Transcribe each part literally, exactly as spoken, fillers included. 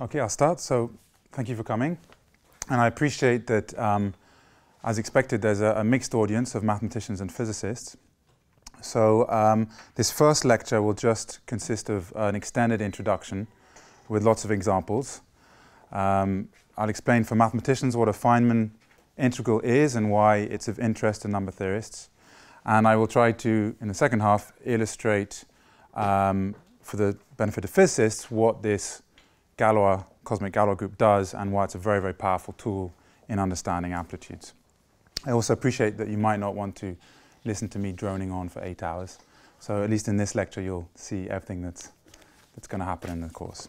Okay, I'll start. So thank you for coming. And I appreciate that, um, as expected, there's a, a mixed audience of mathematicians and physicists. So um, this first lecture will just consist of uh, an extended introduction with lots of examples. Um, I'll explain for mathematicians what a Feynman integral is and why it's of interest to number theorists. And I will try to, in the second half, illustrate um, for the benefit of physicists what this Galois, cosmic Galois group does and why it's a very, very powerful tool in understanding amplitudes. I also appreciate that you might not want to listen to me droning on for eight hours. So at least in this lecture you'll see everything that's, that's going to happen in the course.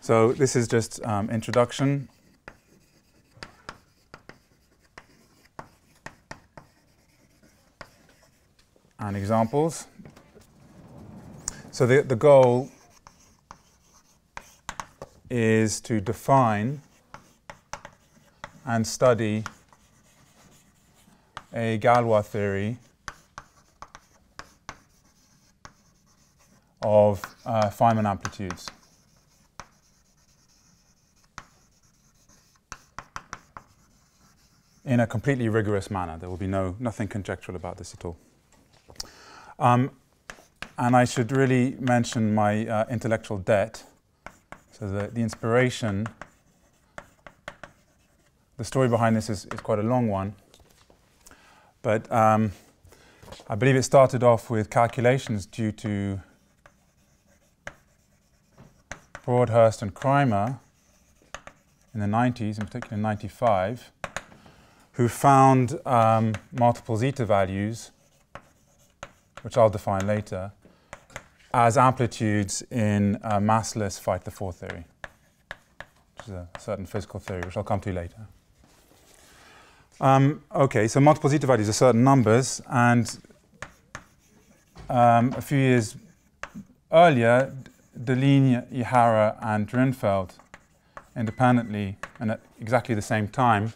So this is just um, introduction. And examples. So the, the goal is to define and study a Galois theory of uh, Feynman amplitudes. In a completely rigorous manner. There will be no, nothing conjectural about this at all. Um, and I should really mention my uh, intellectual debt. So the, the inspiration, the story behind this is, is quite a long one. But um, I believe it started off with calculations due to Broadhurst and Kreimer in the nineties, in particular in ninety-five, who found um, multiple zeta values, which I'll define later, as amplitudes in uh, massless phi-four theory, which is a certain physical theory, which I'll come to later. Um, okay, so multiple zeta values are certain numbers, and um, a few years earlier, Deligne, Ihara, and Drinfeld, independently and at exactly the same time,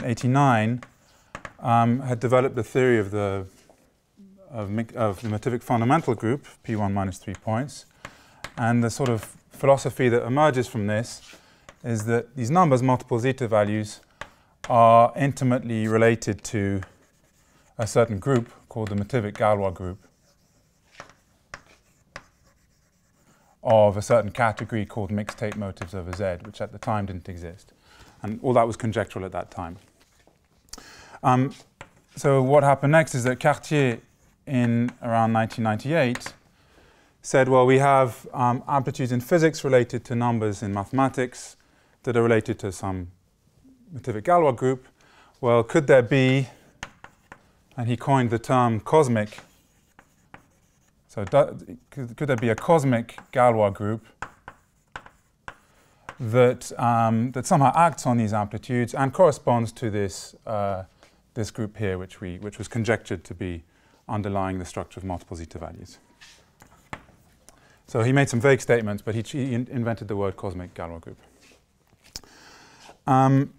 in eighty-nine, um, had developed the theory of the of, of the motivic fundamental group, P one minus three points, and the sort of philosophy that emerges from this is that these numbers, multiple zeta values, are intimately related to a certain group called the motivic Galois group of a certain category called mixed tape motives over Z, which at the time didn't exist. And all that was conjectural at that time. Um, so what happened next is that Cartier, in around nineteen ninety-eight, said, well, we have um, amplitudes in physics related to numbers in mathematics that are related to some motivic Galois group. Well, could there be, and he coined the term cosmic, so do, could, could there be a cosmic Galois group that, um, that somehow acts on these amplitudes and corresponds to this, uh, this group here, which, we, which was conjectured to be underlying the structure of multiple zeta values. So he made some vague statements, but he, he in invented the word cosmic Galois group. Um,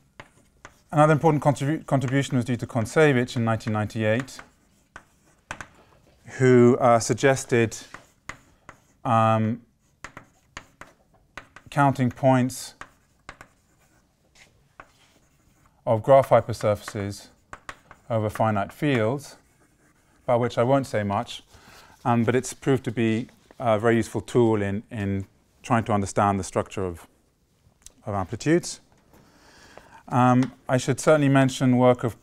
Another important contribu contribution was due to Konsevich in nineteen ninety-eight, who uh, suggested um, counting points of graph hypersurfaces over finite fields, about which I won't say much, um, but it's proved to be a very useful tool in, in trying to understand the structure of, of amplitudes. Um, I should certainly mention work of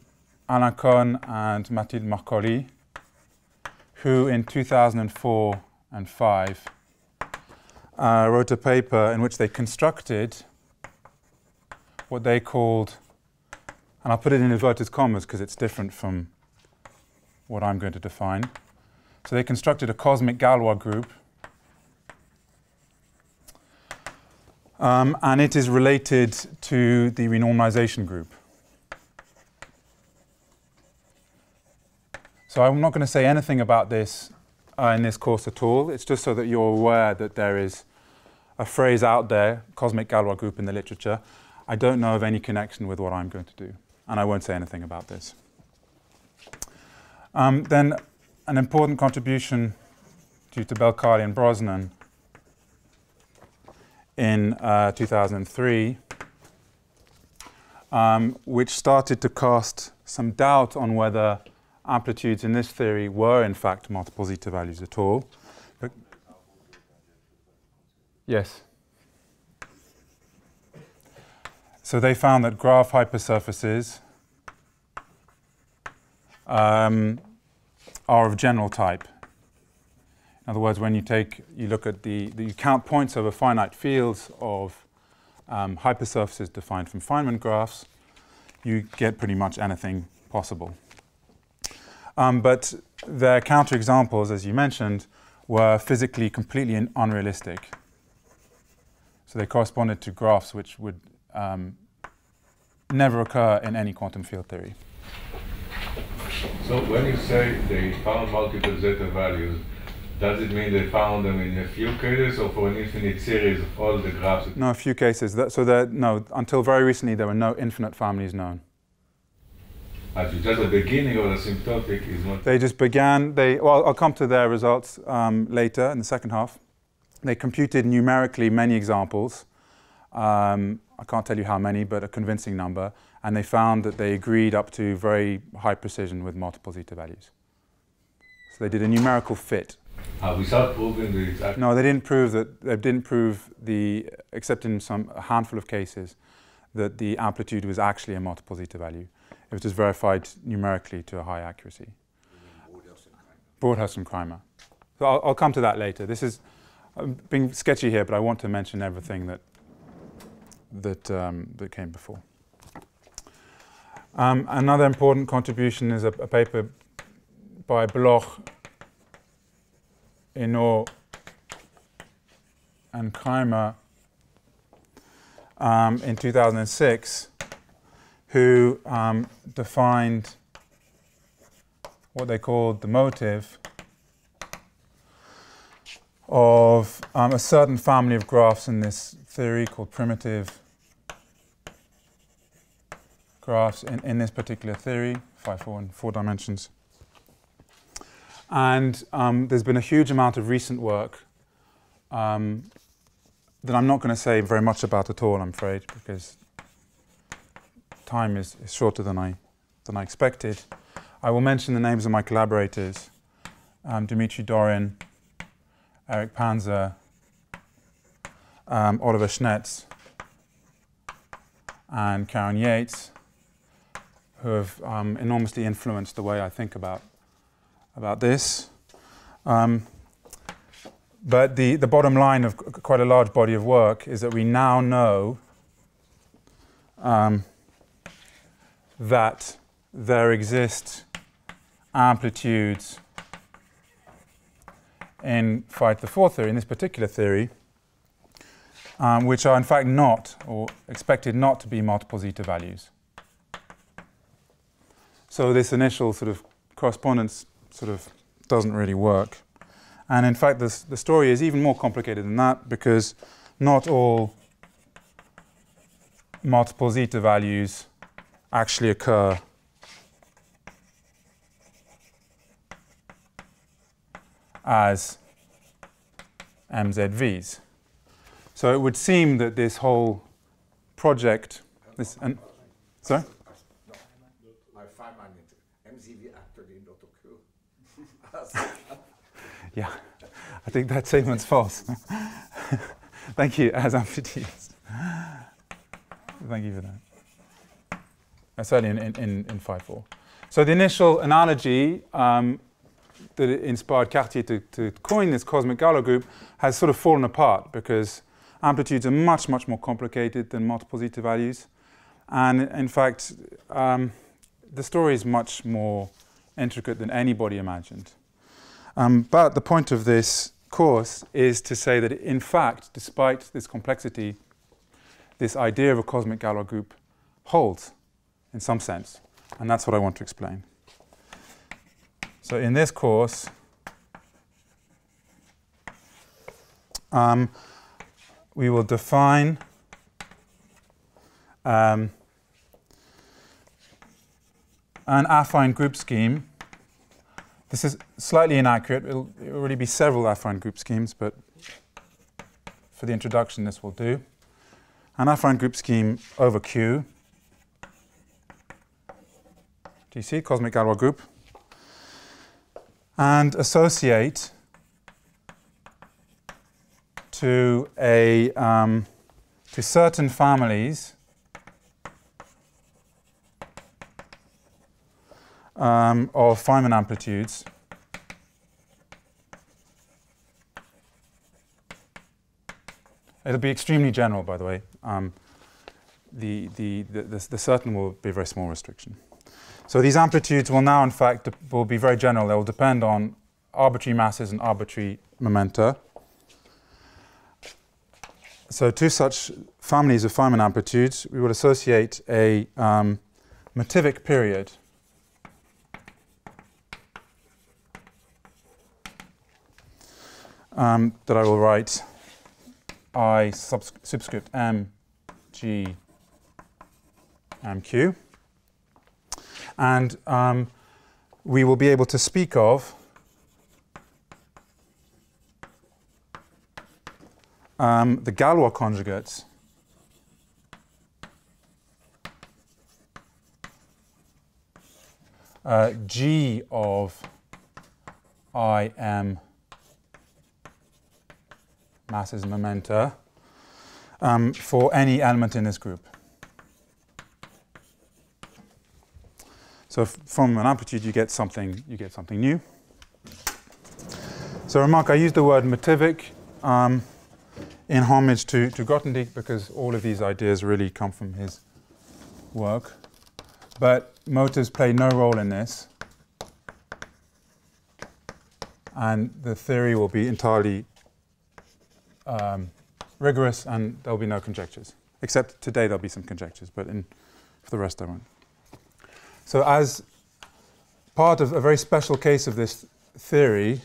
Alain Connes and Mathilde Marcolli, who in two thousand four and five uh, wrote a paper in which they constructed what they called, and I'll put it in inverted commas because it's different from what I'm going to define. So they constructed a cosmic Galois group, Um, and it is related to the renormalization group. So I'm not going to say anything about this uh, in this course at all. It's just so that you're aware that there is a phrase out there, cosmic Galois group, in the literature. I don't know of any connection with what I'm going to do, and I won't say anything about this. Um, then an important contribution due to Belkali and Brosnan in uh, two thousand three, um, which started to cast some doubt on whether amplitudes in this theory were in fact multiple zeta values at all. But yes. So they found that graph hypersurfaces um, are of general type. In other words, when you take, you look at the, the you count points over finite fields of um, hypersurfaces defined from Feynman graphs, you get pretty much anything possible. Um, but their counterexamples, as you mentioned, were physically completely unrealistic. So they corresponded to graphs which would Um, never occur in any quantum field theory. So when you say they found multiple zeta values, does it mean they found them in a few cases or for an infinite series of all the graphs? No, a few cases. That, so that, no, until very recently there were no infinite families known. As you just the beginning of the symptotic is not... They just began, they, well, I'll come to their results um, later in the second half. They computed numerically many examples. Um, I can't tell you how many, but a convincing number, and they found that they agreed up to very high precision with multiple zeta values. So they did a numerical fit. Uh, without proving the exact... No, they didn't prove that, they didn't prove the, except in some a handful of cases, that the amplitude was actually a multiple zeta value. It was just verified numerically to a high accuracy. Broadhurst and Kreimer. So I'll, I'll come to that later. This is, I'm being sketchy here, but I want to mention everything that That, um, that came before. Um, another important contribution is a, a paper by Bloch, Esnault, and Kreimer um, in two thousand six, who um, defined what they called the motive of um, a certain family of graphs in this theory called primitive graphs in, in this particular theory, phi-four and four dimensions. And um, there's been a huge amount of recent work um, that I'm not going to say very much about at all, I'm afraid, because time is, is shorter than I, than I expected. I will mention the names of my collaborators, um, Dimitri Dorin, Eric Panzer, um, Oliver Schnetz, and Karen Yates, who have um, enormously influenced the way I think about, about this. Um, but the, the bottom line of quite a large body of work is that we now know um, that there exist amplitudes in phi to the fourth theory, in this particular theory, um, which are in fact not, or expected not to be multiple zeta values. So this initial sort of correspondence sort of doesn't really work. And in fact, this, the story is even more complicated than that, because not all multiple zeta values actually occur as M Z Vs. So it would seem that this whole project, this, and, sorry? My Feynman, M Z V actually not occur. Yeah, I think that statement's false. Thank you, as amplitudes. Thank you for that. Uh, certainly in, in, in phi-four. So the initial analogy um, that inspired Cartier to, to coin this cosmic Galois group has sort of fallen apart, because amplitudes are much, much more complicated than multiple zeta values. And in fact, um, the story is much more intricate than anybody imagined. Um, but the point of this course is to say that in fact, despite this complexity, this idea of a cosmic Galois group holds in some sense. And that's what I want to explain. So in this course, um, we will define um, an affine group scheme This is slightly inaccurate. It'll, it'll really be several affine group schemes, but for the introduction, this will do. An affine group scheme over Q, G C, cosmic Galois group, and associate to a um, to certain families um, of Feynman amplitudes . It'll be extremely general, by the way. Um, the, the, the, the, the certain will be a very small restriction. So these amplitudes will now, in fact, will be very general. They will depend on arbitrary masses and arbitrary momenta. So to such families of Feynman amplitudes, we will associate a um, motivic period um, that I will write I subscript M, G, M, Q. And um, we will be able to speak of um, the Galois conjugates uh, G of I, M, masses and momenta um, for any element in this group. So from an amplitude, you get something. You get something new. So remark: I used the word motivic um, in homage to to Grothendieck because all of these ideas really come from his work. But motives play no role in this, and the theory will be entirely Um, rigorous, and there'll be no conjectures. Except today there'll be some conjectures, but in, for the rest I won't. So as part of a very special case of this theory,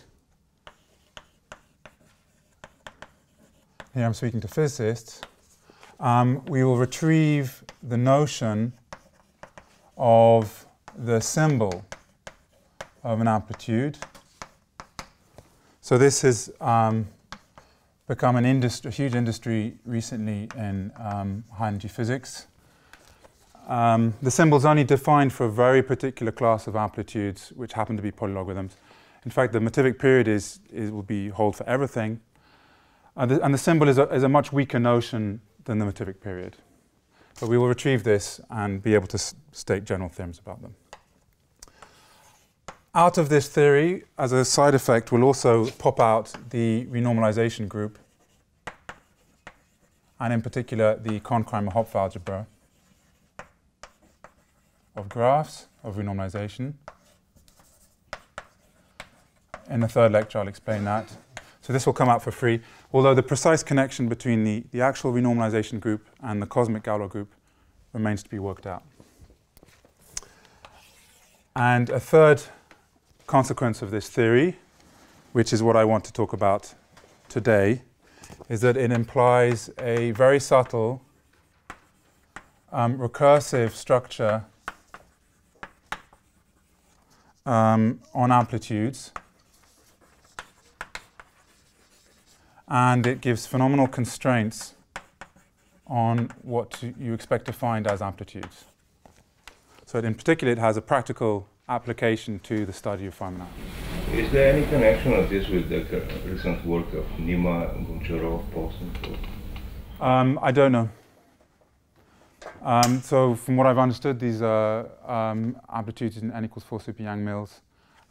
here I'm speaking to physicists, um, we will retrieve the notion of the symbol of an amplitude. So this is um, become an industry, a huge industry recently in um, high-energy physics. Um, the symbol's only defined for a very particular class of amplitudes, which happen to be polylogarithms. In fact, the motivic period is, is will be hold for everything, and the, and the symbol is a, is a much weaker notion than the motivic period. But we will retrieve this and be able to state general theorems about them. Out of this theory, as a side effect, will also pop out the renormalization group, and in particular the Kreimer-Hopf algebra of graphs of renormalization. In the third lecture, I'll explain that. So this will come out for free, although the precise connection between the, the actual renormalization group and the cosmic Galois group remains to be worked out. And a third consequence of this theory, which is what I want to talk about today, is that it implies a very subtle um, recursive structure um, on amplitudes, and it gives phenomenal constraints on what you expect to find as amplitudes. So in particular, it has a practical application to the study of Feynman. Is there any connection of this with the recent work of Nima, Goncharov, Paulson? Um, I don't know. Um, so from what I've understood, these are um, amplitudes in n equals four super Yang mills.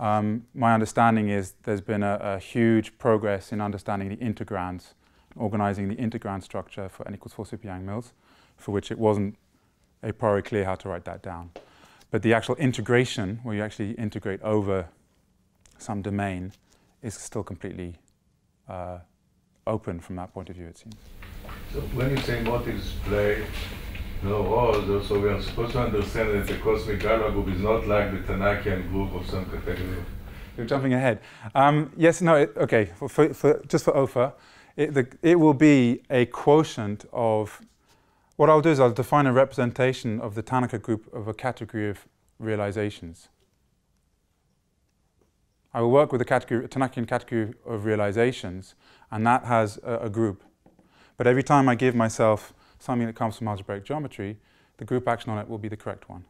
Um, my understanding is there's been a, a huge progress in understanding the integrands, organizing the integrand structure for n equals four super Yang mills, for which it wasn't a priori clear how to write that down. But the actual integration, where you actually integrate over some domain, is still completely uh, open from that point of view, it seems. So when you say motives play no role, so we are supposed to understand that the cosmic Galois group is not like the Tannakian group of some category. You're jumping ahead. Um, yes, no, it, okay, for, for, for, just for O F A, it, the, it will be a quotient of. What I'll do is I'll define a representation of the Tanaka group of a category of realizations. I will work with a category, a Tannakian category of realizations, and that has a, a group. But every time I give myself something that comes from algebraic geometry, the group action on it will be the correct one.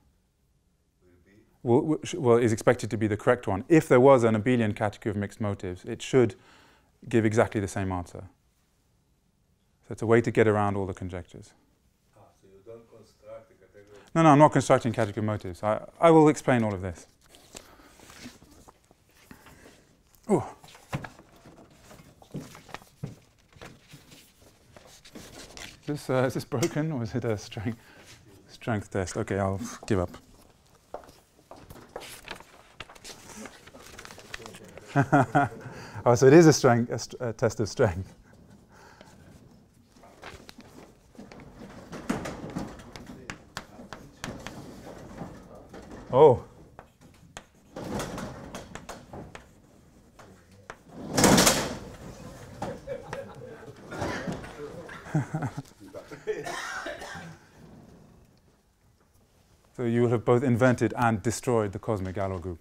Will it be? Well, well, is expected to be the correct one. If there was an abelian category of mixed motives, it should give exactly the same answer. So it's a way to get around all the conjectures. Ah, so you don't construct a category? No, no, I'm not constructing category motives. I, I will explain all of this. Ooh. Is this, uh, is this broken, or is it a strength, strength test? Okay, I'll give up. Oh, so it is a, strength, a, st a test of strength. Oh. So you will have both invented and destroyed the cosmic Galois group.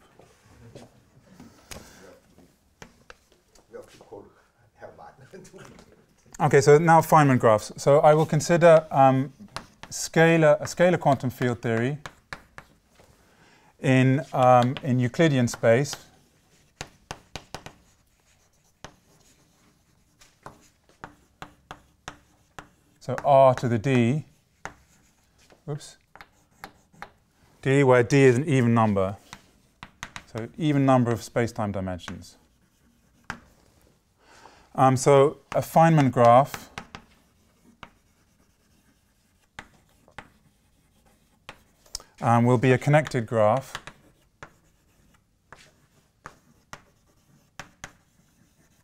Okay, so now Feynman graphs. So I will consider um, scalar, a scalar quantum field theory in, um, in Euclidean space. So R to the D, oops, D where D is an even number. So even number of space-time dimensions. Um, so a Feynman graph um, will be a connected graph .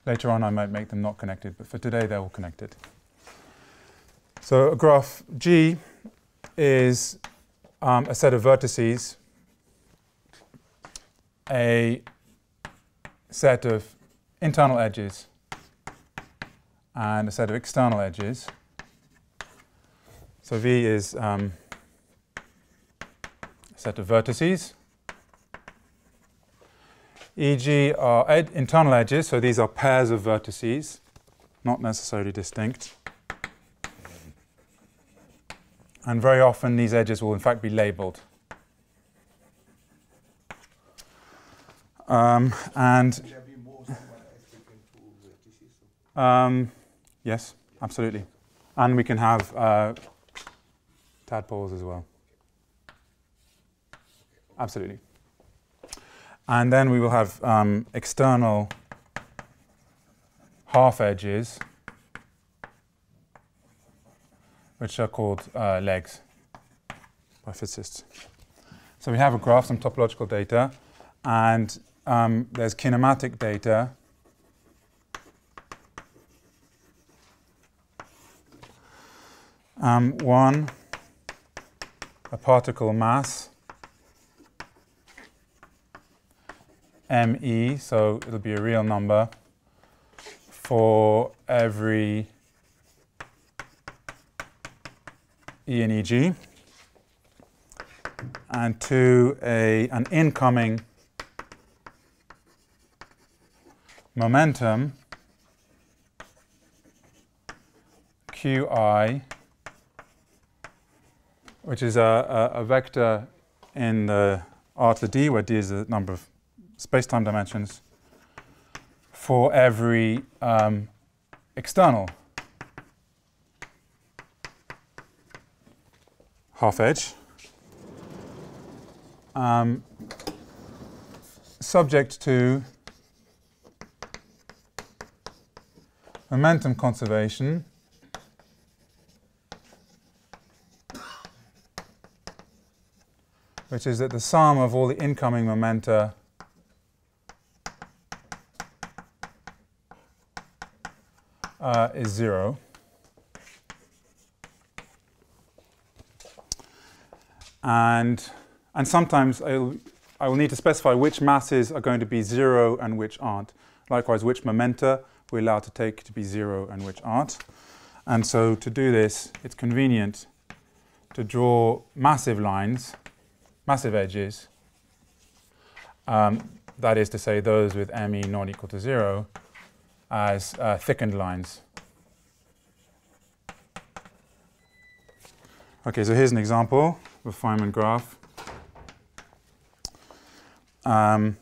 Later on I might make them not connected, but for today they're all connected. So a graph G is um, a set of vertices, a set of internal edges and a set of external edges. So V is um, a set of vertices. E G are ed internal edges, so these are pairs of vertices, not necessarily distinct. And very often these edges will in fact be labeled. Um, and um, yes, absolutely. And we can have uh, tadpoles as well. Absolutely. And then we will have um, external half edges, which are called uh, legs by physicists. So we have a graph, some topological data, and um, there's kinematic data. Um, one, a particle mass, M E, so it'll be a real number for every E and E G, and two, a, an incoming momentum, Q I, which is a, a, a vector in the R to the D, where D is the number of space-time dimensions, for every um, external half edge, um, subject to momentum conservation which is that the sum of all the incoming momenta uh, is zero. And, and sometimes I'll, I will need to specify which masses are going to be zero and which aren't. Likewise, which momenta we're allowed to take to be zero and which aren't. And so to do this, it's convenient to draw massive lines, massive edges, um, that is to say those with ME not equal to zero, as uh, thickened lines. Okay, so here's an example of a Feynman graph. Um,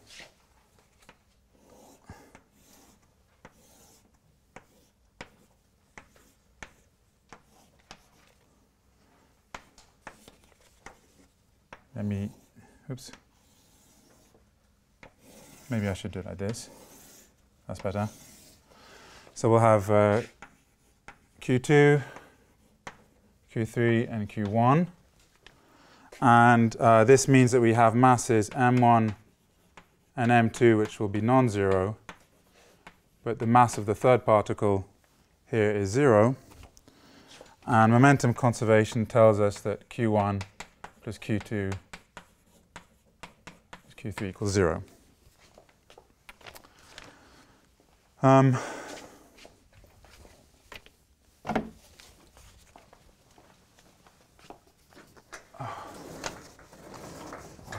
Let me, oops, maybe I should do it like this. That's better. So we'll have uh, Q two, Q three, and Q one. And uh, this means that we have masses M one and M two, which will be non-zero. But the mass of the third particle here is zero. And momentum conservation tells us that Q one plus Q two Q three equals zero. Um, oh,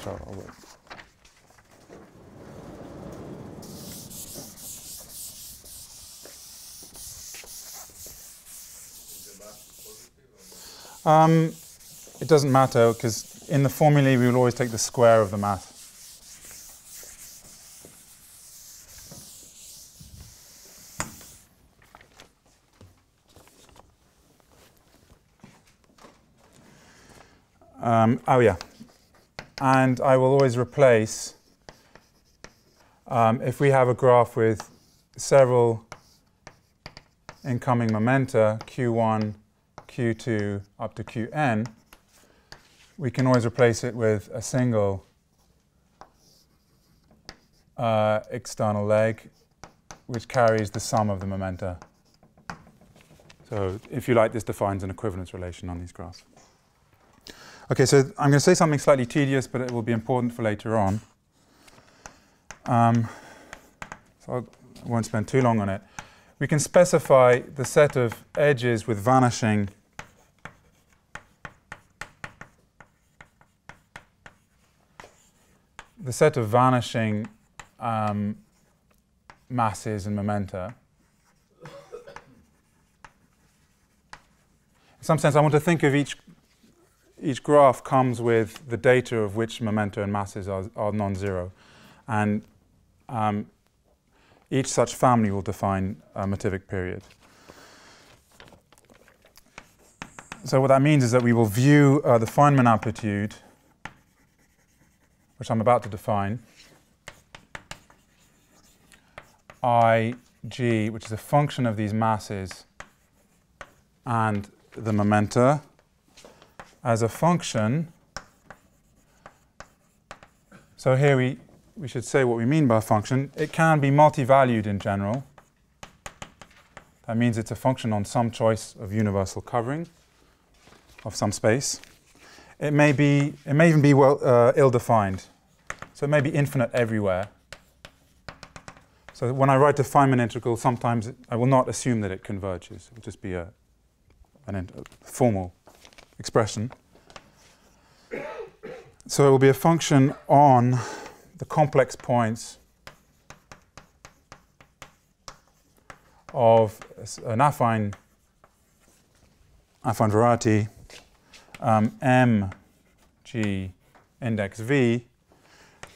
I'll work. Um, it doesn't matter because in the formulae we will always take the square of the mass. Um, oh yeah, and I will always replace, um, if we have a graph with several incoming momenta, Q one, Q two, up to Qn, we can always replace it with a single uh, external leg, which carries the sum of the momenta. So if you like, this defines an equivalence relation on these graphs. Okay, so I'm going to say something slightly tedious, but it will be important for later on. Um, so I'll, I won't spend too long on it. We can specify the set of edges with vanishing the set of vanishing um, masses and momenta. In some sense, I want to think of each Each graph comes with the data of which momenta and masses are, are non-zero. And um, each such family will define a motivic period. So what that means is that we will view uh, the Feynman amplitude, which I'm about to define, I G, which is a function of these masses and the momenta, as a function. So here we, we should say what we mean by a function. It can be multi-valued in general. That means it's a function on some choice of universal covering of some space. It may be, it may even be well, uh, ill-defined. So it may be infinite everywhere. So when I write the Feynman integral, sometimes it, I will not assume that it converges. It will just be a, an int a formal expression. So it will be a function on the complex points of an affine, affine variety, um, M, G, index V,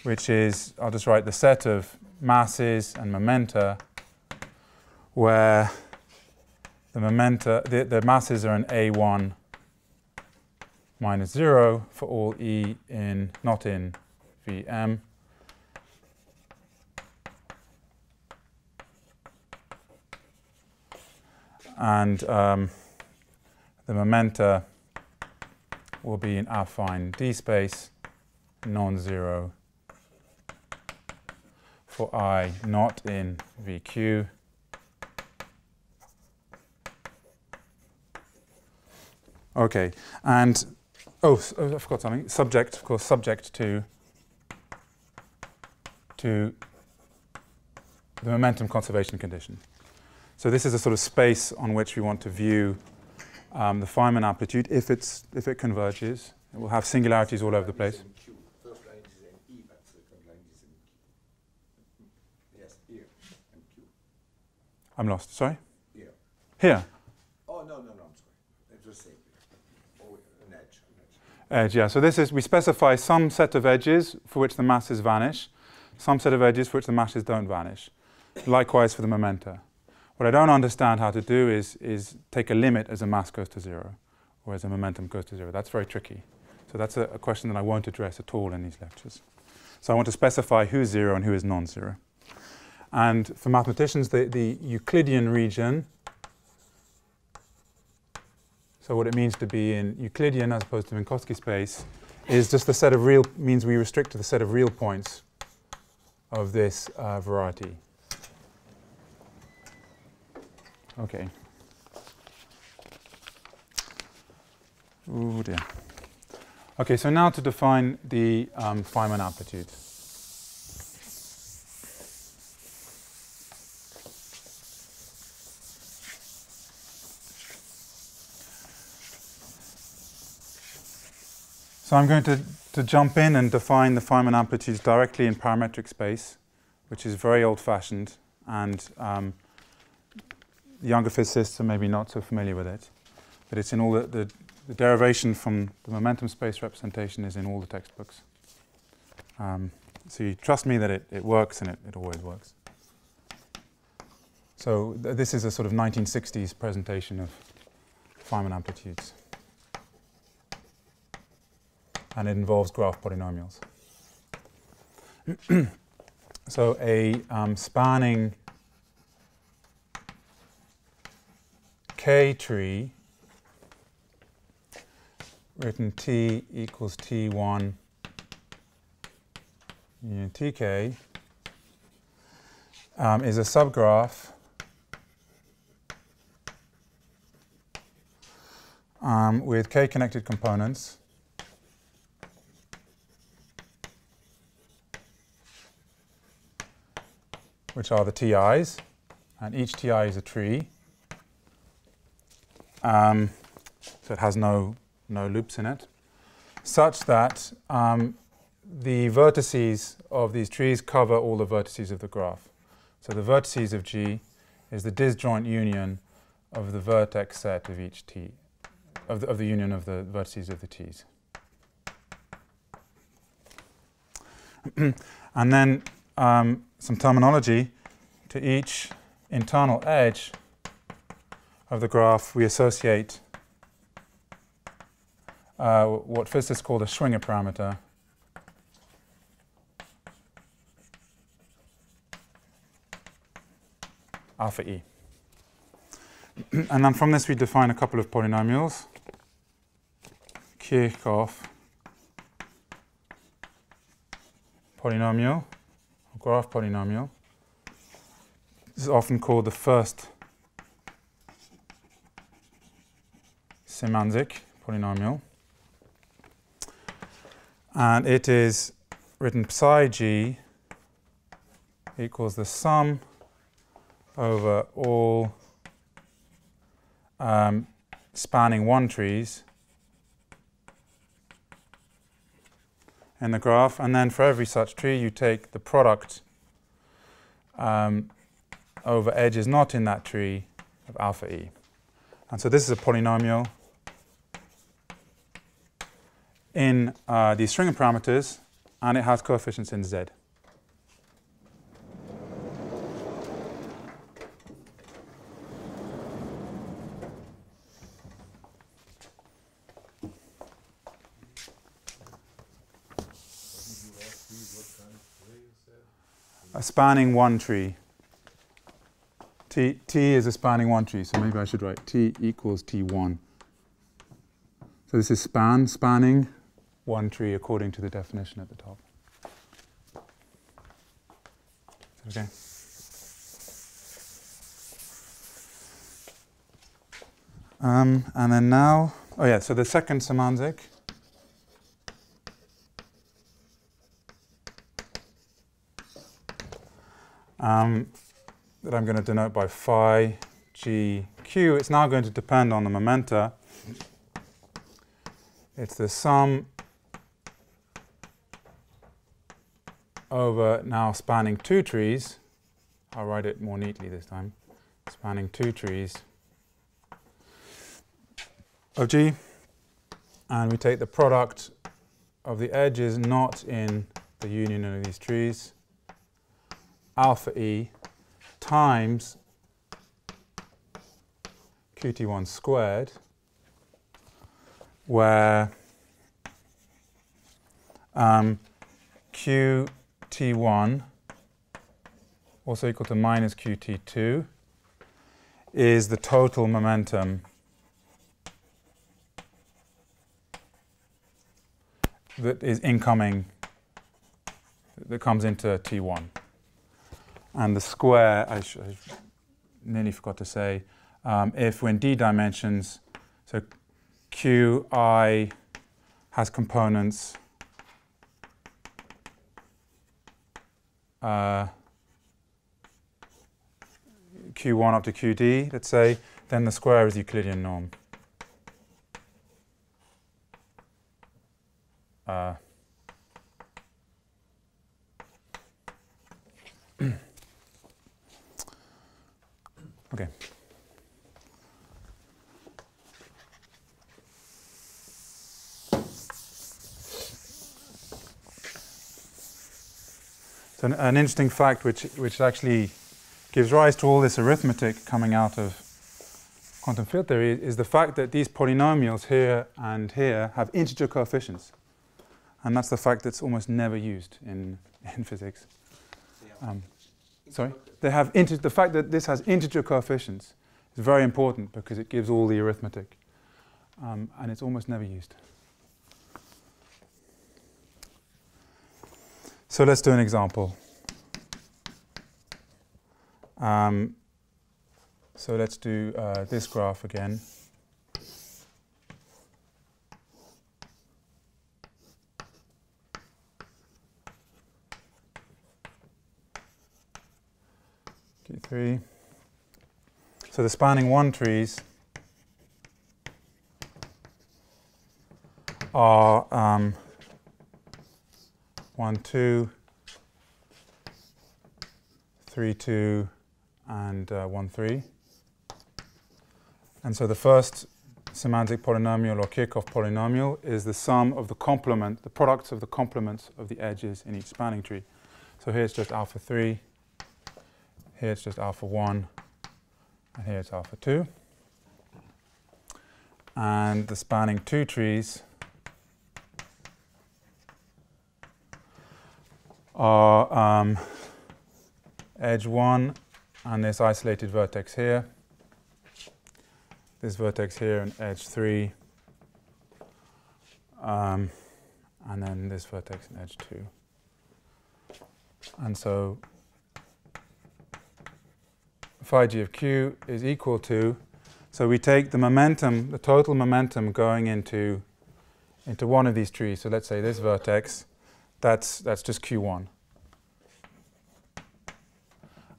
which is, I'll just write the set of masses and momenta where the momenta, the, the masses are in A one minus zero for all E in, not in V M. And um, the momenta will be in affine D space, non-zero for I not in V Q. Okay, and Oh, I forgot something. Subject, of course, subject to, to the momentum conservation condition. So this is a sort of space on which we want to view um, the Feynman amplitude. If, it's, if it converges, it will have singularities all over the place. I'm lost. Sorry? Yeah. Here. Oh, no, no, no, I'm sorry. I just say oh, an edge. An edge. Edge, yeah. So this is, we specify some set of edges for which the masses vanish, some set of edges for which the masses don't vanish. Likewise for the momenta. What I don't understand how to do is, is take a limit as a mass goes to zero, or as a momentum goes to zero. That's very tricky. So that's a, a question that I won't address at all in these lectures. So I want to specify who's zero and who is non-zero. And for mathematicians, the, the Euclidean region, so what it means to be in Euclidean as opposed to Minkowski space, is just the set of real, means we restrict to the set of real points of this uh, variety. Okay. Ooh dear. Okay, so now to define the um, Feynman amplitude. So I'm going to, to jump in and define the Feynman amplitudes directly in parametric space, which is very old-fashioned, and um, the younger physicists are maybe not so familiar with it. But it's in all the, the, the derivation from the momentum space representation is in all the textbooks. Um, so you trust me that it, it works, and it, it always works. So th this is a sort of nineteen sixties presentation of Feynman amplitudes. And it involves graph polynomials. So a um, spanning K tree written T equals T one union T K um, is a subgraph um, with K connected components. Which are the T Is, and each T I is a tree. Um, so it has no, no loops in it, such that um, the vertices of these trees cover all the vertices of the graph. So the vertices of G is the disjoint union of the vertex set of each T, of the, of the union of the vertices of the Ts. And then um, some terminology. To each internal edge of the graph, we associate uh, what physicists call the Schwinger parameter, alpha E. And then from this, we define a couple of polynomials, Kirchhoff polynomial. Graph polynomial. This is often called the first Szymanczyk polynomial. And it is written psi g equals the sum over all um, spanning one trees in the graph, and then for every such tree you take the product um, over edges not in that tree of alpha E. And so this is a polynomial in uh, these Schwinger parameters, and it has coefficients in Z. Spanning one tree. T, T is a spanning one tree, so maybe I should write T equals T one. So this is span, spanning one tree according to the definition at the top. Okay. Um, and then now, oh yeah, so the second Szymanczyk. Um, that I'm going to denote by phi g q. It's now going to depend on the momenta. It's the sum over now spanning two trees. I'll write it more neatly this time. spanning two trees of G, and we take the product of the edges not in the union of these trees, alpha E, times Q T one squared, where um, Q T one, also equal to minus Q T two, is the total momentum that is incoming, that comes into T one. And the square, I, sh I nearly forgot to say, um, if when d dimensions, so Qi has components uh, Q one up to Q D, let's say, then the square is Euclidean norm. Uh, okay. So an, an interesting fact, which which actually gives rise to all this arithmetic coming out of quantum field theory, is the fact that these polynomials here and here have integer coefficients. And that's the fact that's almost never used in, in physics. Um, sorry? They have inter the fact that this has integer coefficients is very important because it gives all the arithmetic. Um, and it's almost never used. So let's do an example. Um, so let's do uh, this graph again. Q three. So the spanning one trees are um, one, two, three, two, and uh, one, three. And so the first semantic polynomial or Kirchhoff polynomial is the sum of the complement, the products of the complements of the edges in each spanning tree. So here it's just alpha three. Here it's just alpha one, and here it's alpha two. And the spanning two trees are um, edge one and this isolated vertex here, this vertex here and edge three, um, and then this vertex and edge two. And so phi g of q is equal to, so we take the momentum, the total momentum going into, into one of these trees, so let's say this vertex, that's, that's just q one.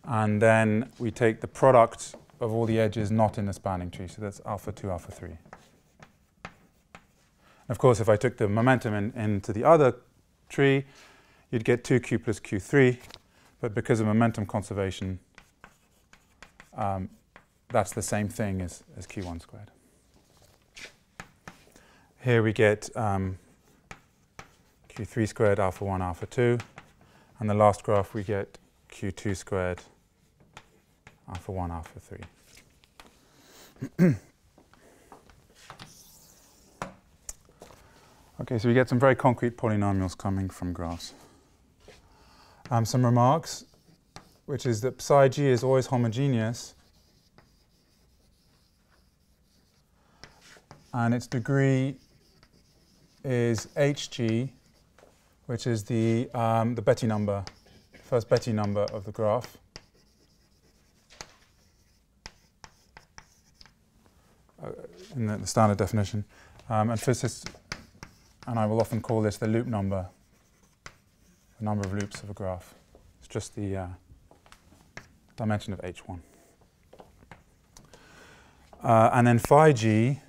And then we take the product of all the edges not in the spanning tree, so that's alpha two, alpha three. And of course, if I took the momentum in, into the other tree, you'd get two q plus q three, but because of momentum conservation, Um, that's the same thing as, as q one squared. Here we get um, q three squared, alpha one, alpha two, and the last graph we get q two squared, alpha one, alpha three. Okay, so we get some very concrete polynomials coming from graphs. Um, some remarks, which is that psi g is always homogeneous, and its degree is hg, which is the um, the Betti number, first Betti number of the graph, uh, in the, the standard definition. Um, and physicists, and I will often call this the loop number, the number of loops of a graph. It's just the uh, dimension of H one. Uh, and then phi g,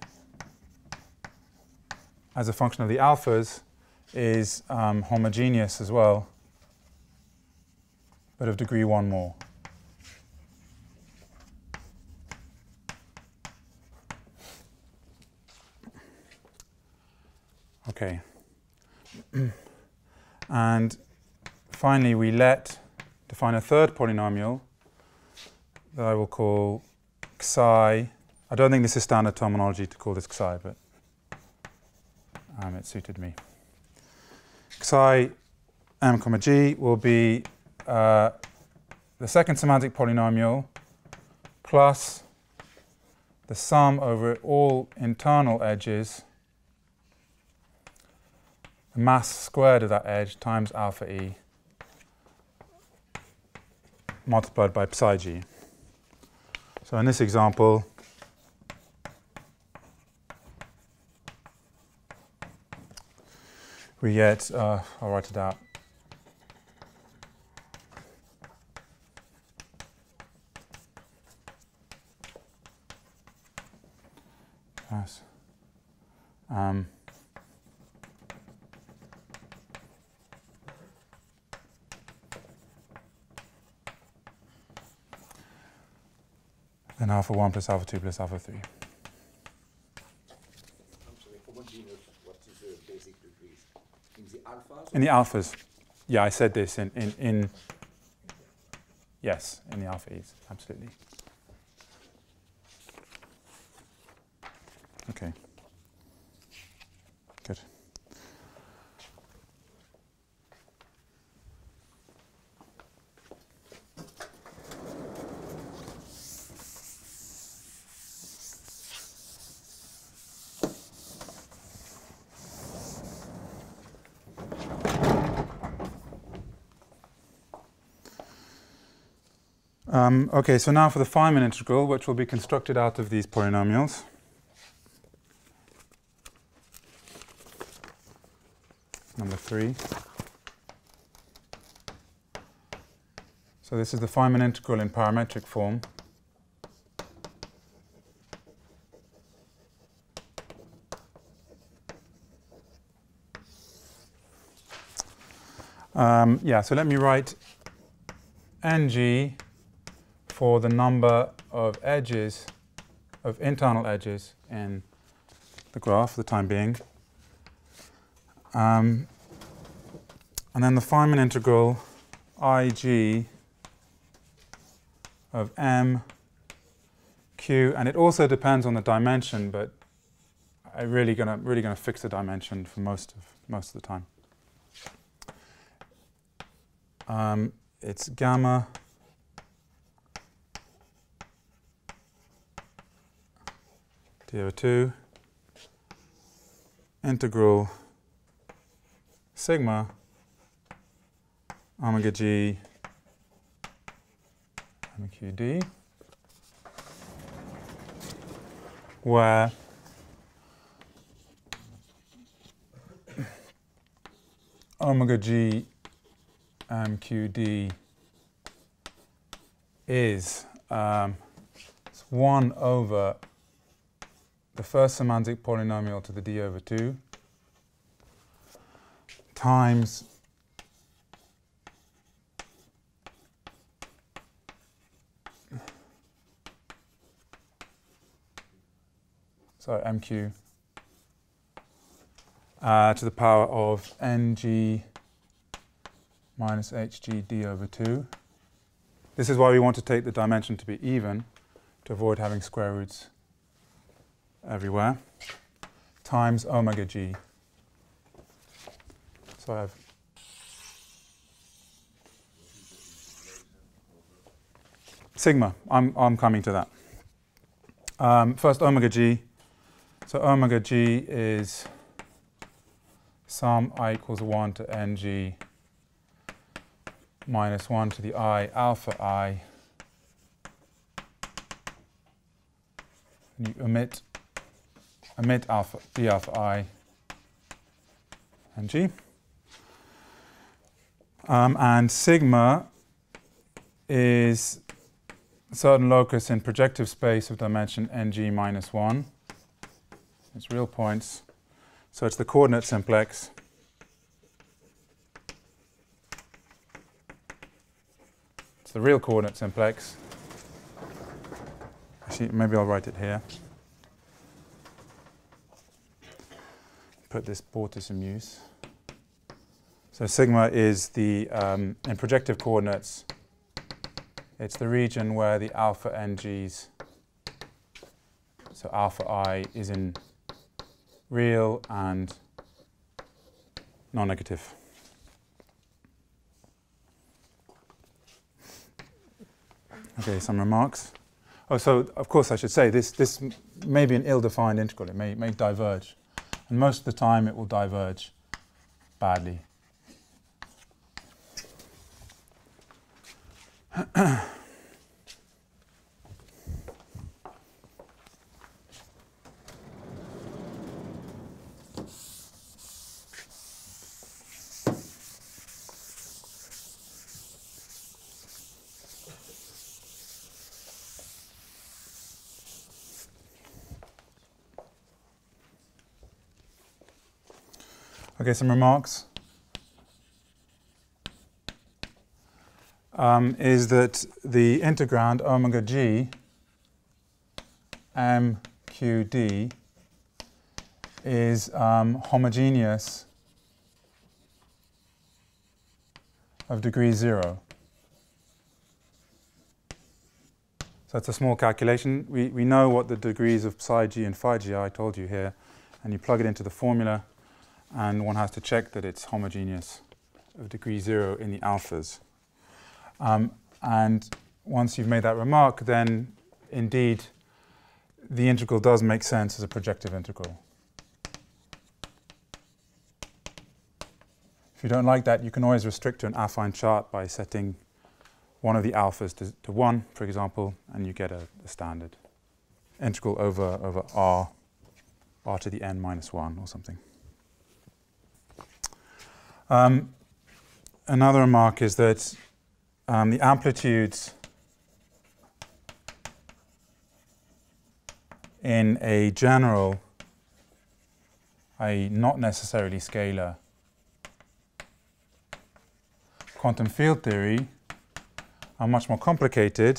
as a function of the alphas, is um, homogeneous as well, but of degree one more. Okay. And finally, we let define a third polynomial that I will call xi. I don't think this is standard terminology to call this xi, but um, it suited me. Xi m comma g will be uh, the second semantic polynomial plus the sum over all internal edges, the mass squared of that edge times alpha e multiplied by psi g. So in this example, we get, uh, I'll write it out, Um, then alpha one plus alpha two plus alpha three. I'm sorry, for what do you know what is the basic degrees? In the alphas? In the alphas. Yeah, I said this in, in, in yes, in the alpha e's, absolutely. Okay. Good. Um, okay, so now for the Feynman integral, which will be constructed out of these polynomials. Number three. So this is the Feynman integral in parametric form. Um, yeah, so let me write N G for the number of edges, of internal edges in the graph for the time being. Um, and then the Feynman integral I G of M, Q, and it also depends on the dimension, but I'm really gonna really gonna fix the dimension for most of most of the time. Um, it's gamma d over two integral sigma omega g M Q D, where omega g M Q D is um, it's one over the first semantic polynomial to the d over two times sorry M Q uh, to the power of N G minus H G d over two. This is why we want to take the dimension to be even, to avoid having square roots everywhere, times omega g. So I have sigma. I'm, I'm coming to that. Um, first, omega g. So omega g is sum I equals one to N G minus one to the I alpha I. And you omit, omit alpha, d alpha I, N G. Um, and sigma is a certain locus in projective space of dimension N G minus one. It's real points. So it's the coordinate simplex. It's the real coordinate simplex. Actually, maybe I'll write it here. put this ball to some use. So sigma is the, um, in projective coordinates, it's the region where the alpha ngs, so alpha I, is in real and non-negative. Okay, some remarks. Oh, so of course I should say this, this may be an ill-defined integral. It may, may diverge. And most of the time it will diverge badly. Okay, some remarks. Um, is that the integrand omega g M Q D is um, homogeneous of degree zero. So that's a small calculation. We, we know what the degrees of psi g and phi g are, I told you here, and you plug it into the formula, and one has to check that it's homogeneous of degree zero in the alphas. Um, and once you've made that remark, then indeed the integral does make sense as a projective integral. If you don't like that, you can always restrict to an affine chart by setting one of the alphas to, to one, for example, and you get a, a standard integral over, over r, r to the n minus one or something. Um, another remark is that Um, the amplitudes in a general, that is not necessarily scalar, quantum field theory are much more complicated,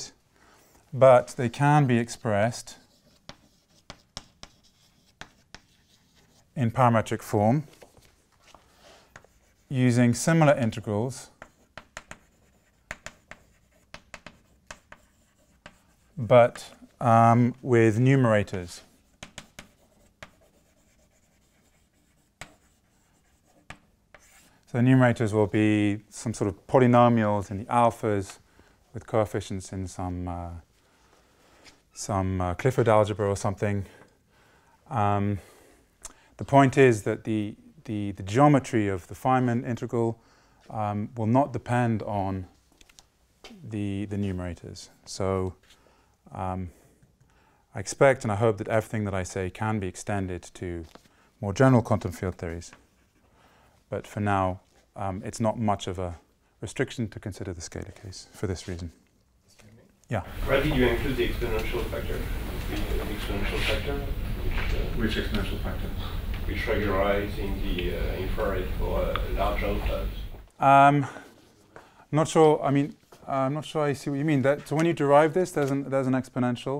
but they can be expressed in parametric form using similar integrals, but um, with numerators. So the numerators will be some sort of polynomials in the alphas with coefficients in some, uh, some uh, Clifford algebra or something. Um, the point is that the, the, the geometry of the Feynman integral um, will not depend on the, the numerators. So Um, I expect and I hope that everything that I say can be extended to more general quantum field theories. But for now, um, it's not much of a restriction to consider the scalar case for this reason. Yeah. Where did you include the exponential factor? The exponential factor? Which, uh, which exponential factor? Which regularizing the uh, infrared for uh, large outliers? Um, not sure. I mean. Uh, I'm not sure I see what you mean. That, so when you derive this, there's an, there's an exponential,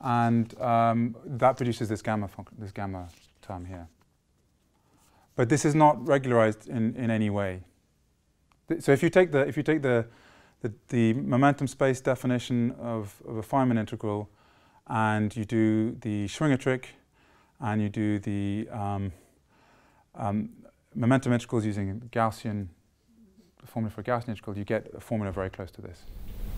and um, that produces this gamma, this gamma term here. But this is not regularized in, in any way. Th so if you take the if you take the the, the momentum space definition of, of a Feynman integral, and you do the Schwinger trick, and you do the um, um, momentum integrals using Gaussian. The formula for a Gaussian integral, you get a formula very close to this.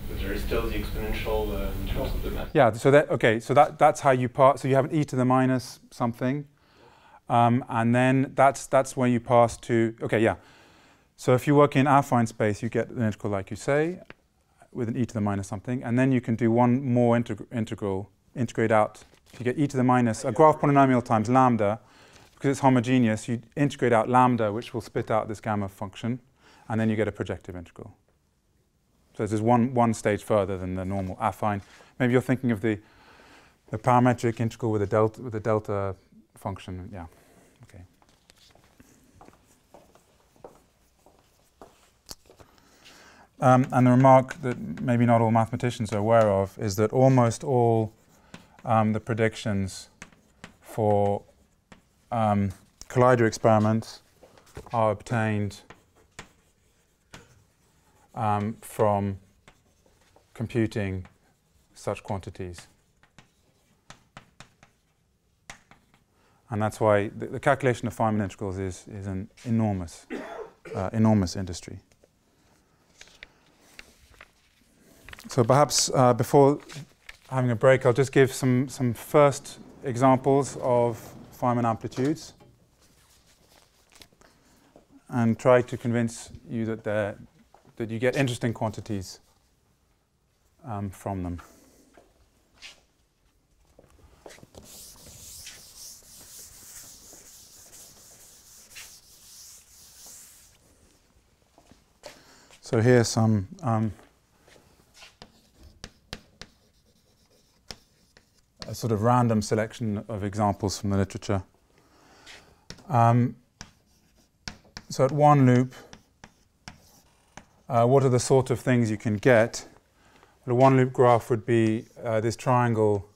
But there is still the exponential uh, in terms of the math. Yeah, so that, okay, so that, that's how you pass, so you have an e to the minus something, um, and then that's, that's where you pass to, okay, yeah. So if you work in affine space, you get an integral like you say, with an e to the minus something, and then you can do one more integ integral, integrate out, you get e to the minus, a graph polynomial times lambda, because it's homogeneous, you integrate out lambda, which will spit out this gamma function. And then you get a projective integral. So this is one, one stage further than the normal affine. Maybe you're thinking of the, the parametric integral with a delta, with a delta function. Yeah. Okay. Um, and the remark that maybe not all mathematicians are aware of is that almost all um, the predictions for um, collider experiments are obtained um, from computing such quantities. And that's why the, the calculation of Feynman integrals is, is an enormous, uh, enormous industry. So perhaps uh, before having a break, I'll just give some, some first examples of Feynman amplitudes and try to convince you that, they're, that you get interesting quantities um, from them. So here's some um, a sort of random selection of examples from the literature. Um, so at one loop, uh, what are the sort of things you can get? The one loop graph would be uh, this triangle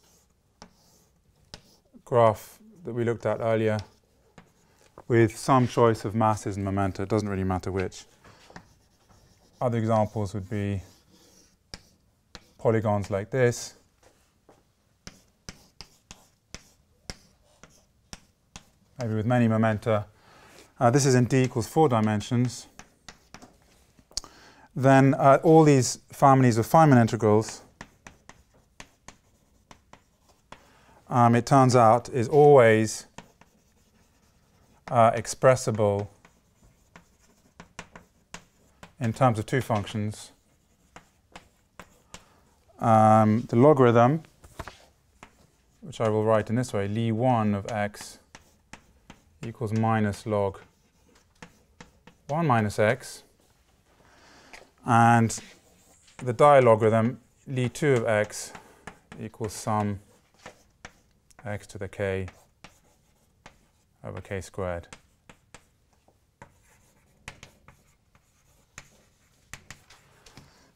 graph that we looked at earlier with some choice of masses and momenta. It doesn't really matter which. Other examples would be polygons like this, maybe with many momenta. Uh, this is in D equals four dimensions. Then uh, all these families of Feynman integrals, um, it turns out, is always uh, expressible in terms of two functions, um, the logarithm, which I will write in this way, L one of x equals minus log one minus x, and the dilogarithm, L two of x equals sum x to the k over k squared.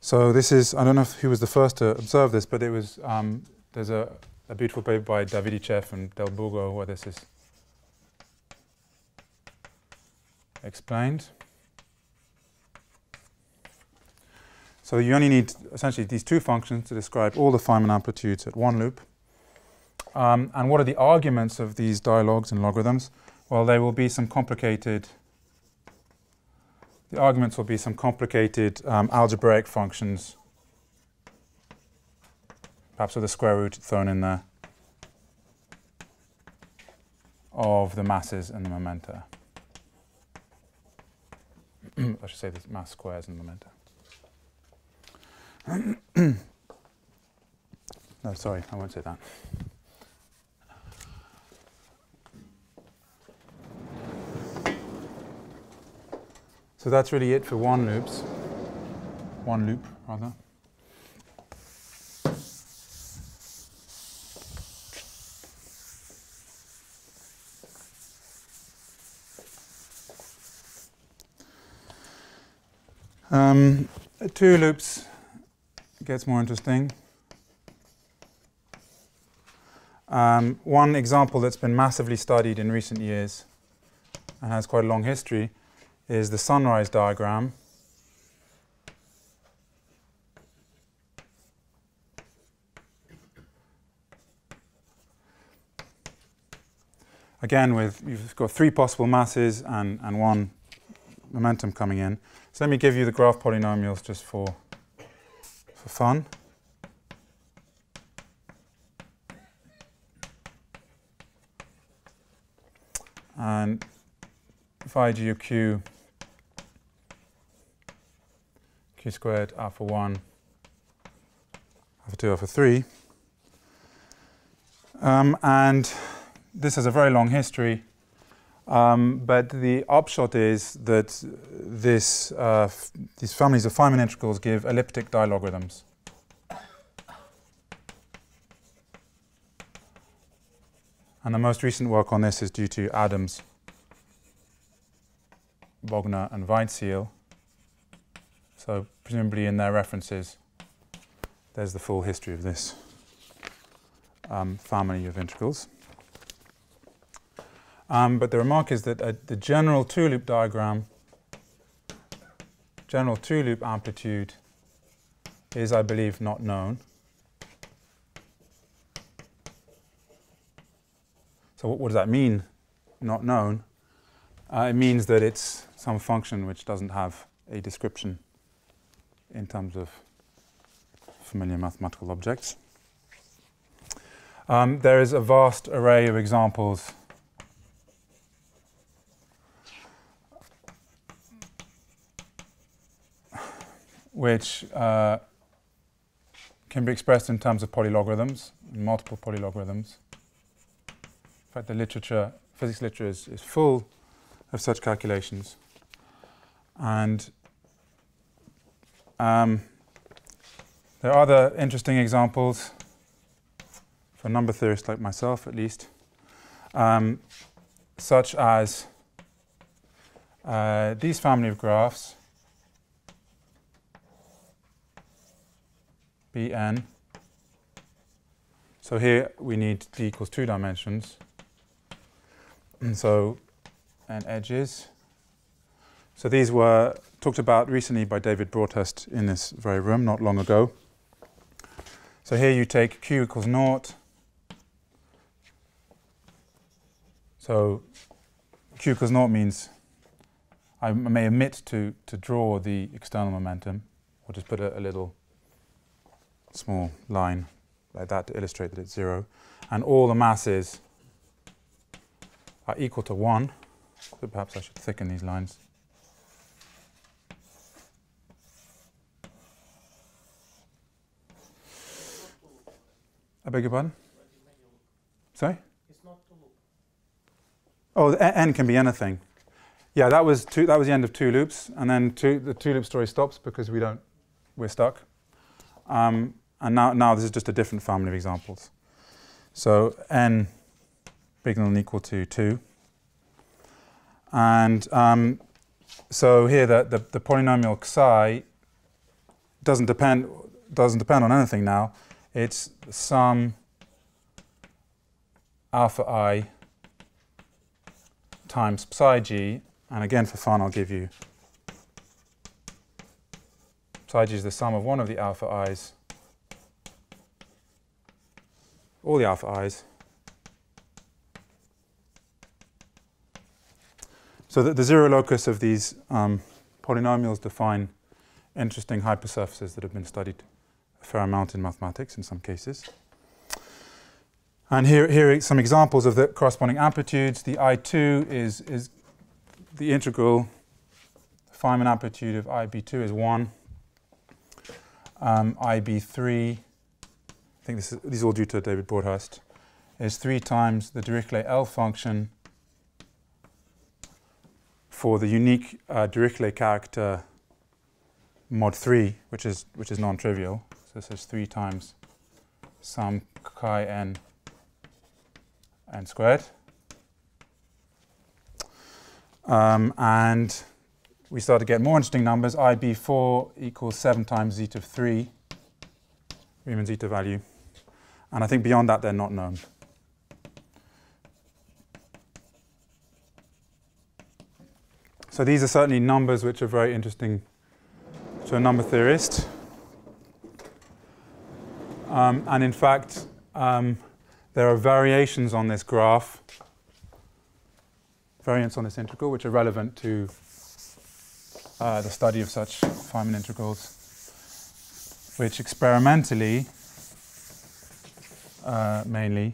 So this is, I don't know if who was the first to observe this, but it was, um, there's a, a beautiful paper by Davidichev and Del Burgo where this is explained. So you only need essentially these two functions to describe all the Feynman amplitudes at one loop. Um, and what are the arguments of these dialogues and logarithms? Well, they will be some complicated The arguments will be some complicated um, algebraic functions, perhaps with a square root thrown in there, of the masses and the momenta. I should say this mass squares and momenta. No, sorry, I won't say that. So that's really it for one loops, one loop rather. Um, two loops gets more interesting. Um, one example that's been massively studied in recent years and has quite a long history is the sunrise diagram. Again, with you've got three possible masses and, and one momentum coming in. So let me give you the graph polynomials just for, for fun. And phi g of q q squared, alpha one, alpha two, alpha three. Um, and this has a very long history, um, but the upshot is that this, uh, f these families of Feynman integrals give elliptic dilogarithms. And the most recent work on this is due to Adams, Bogner, and Weitziel. So presumably in their references, there's the full history of this um, family of integrals. Um, but the remark is that uh, the general two-loop diagram, general two-loop amplitude is, I believe, not known. So what, what does that mean, not known? Uh, it means that it's some function which doesn't have a description in terms of familiar mathematical objects. Um, there is a vast array of examples which uh, can be expressed in terms of polylogarithms, multiple polylogarithms. In fact, the literature, physics literature is, is full of such calculations. And um, there are other interesting examples, for number theorists like myself at least, um, such as uh, these family of graphs, B n. So here we need d equals two dimensions. And so, and edges. So these were talked about recently by David Broadhurst in this very room not long ago. So here you take q equals naught. So q equals naught means I may omit to, to draw the external momentum, or just put a, a little small line like that to illustrate that it's zero, and all the masses are equal to one. So perhaps I should thicken these lines. I beg your pardon? Sorry? It's not two loop. Oh, the n can be anything. Yeah, that was two, that was the end of two loops, and then two, the two loop story stops because we don't, we're stuck. Um, And now, now this is just a different family of examples. So n bigger than or equal to two. And um, so here the, the, the polynomial psi doesn't depend, doesn't depend on anything now. It's the sum alpha I times psi g. And again, for fun, I'll give you psi g is the sum of one of the alpha i's, all the alpha i's. So that the zero locus of these um, polynomials define interesting hypersurfaces that have been studied a fair amount in mathematics in some cases. And here, here are some examples of the corresponding amplitudes. The I two is, is the integral, the Feynman amplitude of I b two is one. Um, I b three, I think this is, these are all due to David Broadhurst, is three times the Dirichlet L function for the unique uh, Dirichlet character mod three, which is, which is non-trivial. So this is three times sum chi n n squared. Um, and we start to get more interesting numbers. I b four equals seven times zeta of three, Riemann zeta value. And I think beyond that, they're not known. So these are certainly numbers which are very interesting to a number theorist. Um, and in fact, um, there are variations on this graph, variants on this integral, which are relevant to uh, the study of such Feynman integrals, which experimentally, Uh, mainly,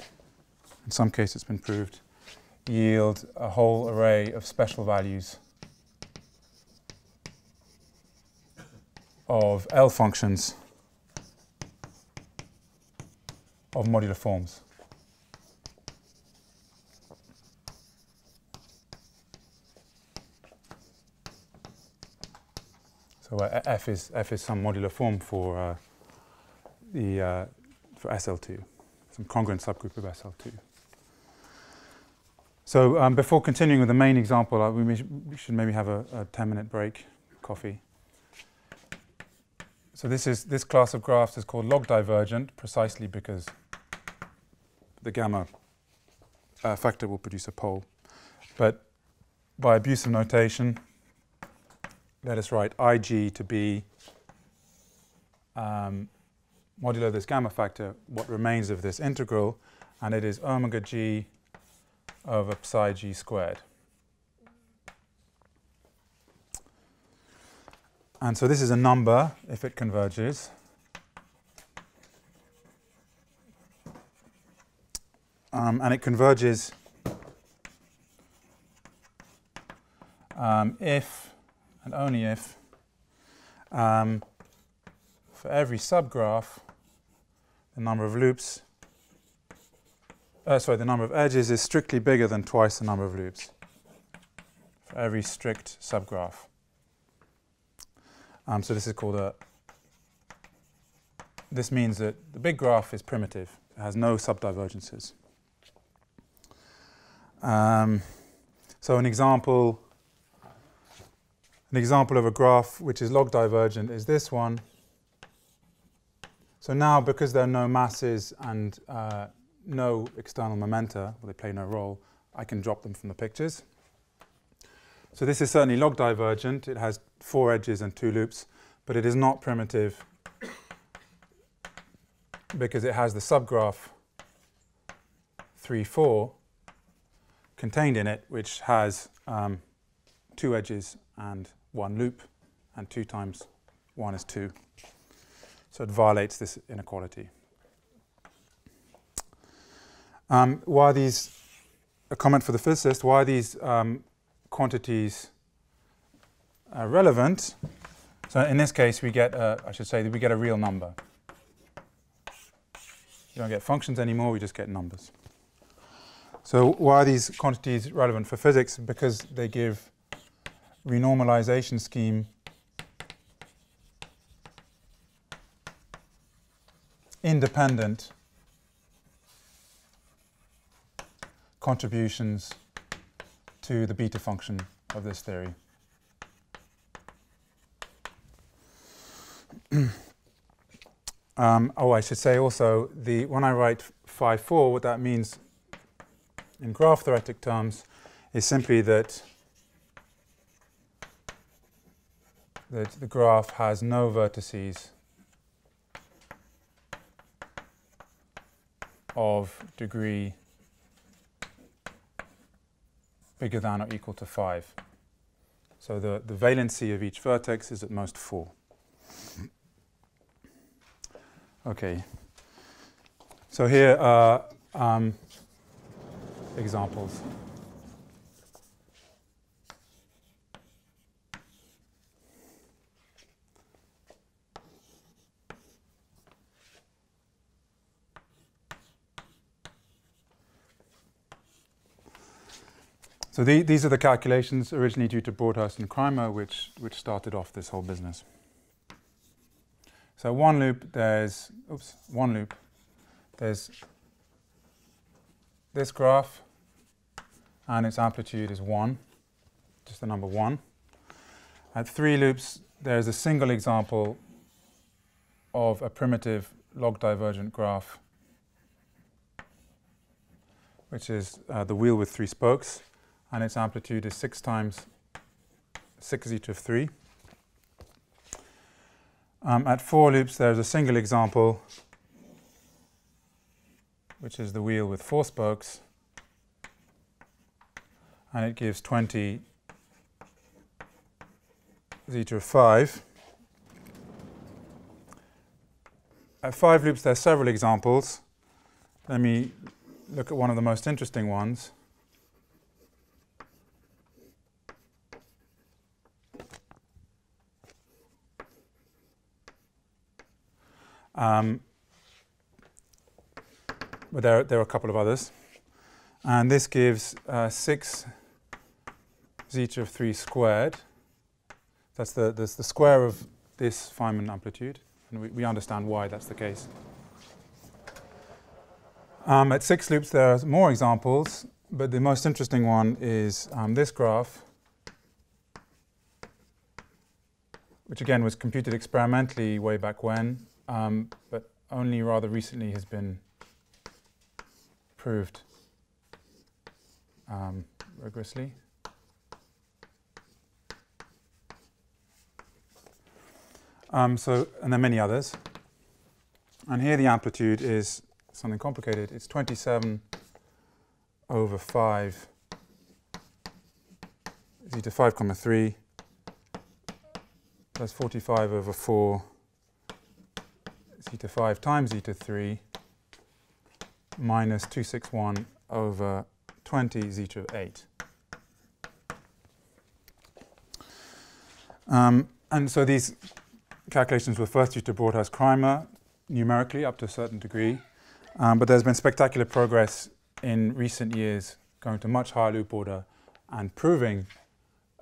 in some cases it's been proved, yield a whole array of special values of L functions of modular forms. So uh, F is F is some modular form for uh, the uh, for S L two. Congruent subgroup of S L two. So um, before continuing with the main example, uh, we, may sh we should maybe have a, a ten-minute break, coffee. So this is this class of graphs is called log divergent, precisely because the gamma uh, factor will produce a pole. But by abuse of notation, let us write I G to be um, modulo this gamma factor, what remains of this integral, and it is omega g over psi g squared. And so this is a number, if it converges, um, and it converges um, if and only if um, for every subgraph the number of loops, uh, sorry, the number of edges is strictly bigger than twice the number of loops for every strict subgraph. Um, so this is called a, this means that the big graph is primitive, it has no subdivergences. Um, so an example, an example of a graph which is log divergent is this one. So now, because there are no masses and uh, no external momenta, well, they play no role, I can drop them from the pictures. So this is certainly log divergent, it has four edges and two loops, but it is not primitive because it has the subgraph three, four contained in it, which has um, two edges and one loop, and two times one is two. So it violates this inequality. Um, why are these, a comment for the physicist, why are these um, quantities uh, relevant? So in this case we get, a, I should say, that we get a real number. You don't get functions anymore, we just get numbers. So why are these quantities relevant for physics? Because they give renormalization scheme independent contributions to the beta function of this theory. um, oh, I should say also, the, when I write phi four, what that means in graph theoretic terms is simply that, that the graph has no vertices of degree bigger than or equal to five. So the, the valency of each vertex is at most four. Okay. So here are um, examples. So the, these are the calculations originally due to Broadhurst and Kreimer, which, which started off this whole business. So one loop, there's, oops, one loop, there's this graph, and its amplitude is one, just the number one. At three loops, there's a single example of a primitive log divergent graph, which is uh, the wheel with three spokes. And its amplitude is six times six zeta of three. Um, at four loops, there's a single example, which is the wheel with four spokes, and it gives twenty zeta of five. At five loops, there's several examples. Let me look at one of the most interesting ones. Um, but there, there are a couple of others, and this gives uh, six zeta of three squared. That's the, that's the square of this Feynman amplitude, and we, we understand why that's the case. Um, at six loops there are more examples, but the most interesting one is um, this graph, which again was computed experimentally way back when. Um, but only rather recently has been proved um, rigorously. Um, so, and there are many others. And here the amplitude is something complicated. It's twenty-seven over five zeta five comma three plus forty-five over four zeta five times zeta three minus two hundred sixty-one over twenty zeta eight. Um, and so these calculations were first due to Broadhurst Kreimer numerically up to a certain degree, um, but there's been spectacular progress in recent years going to much higher loop order and proving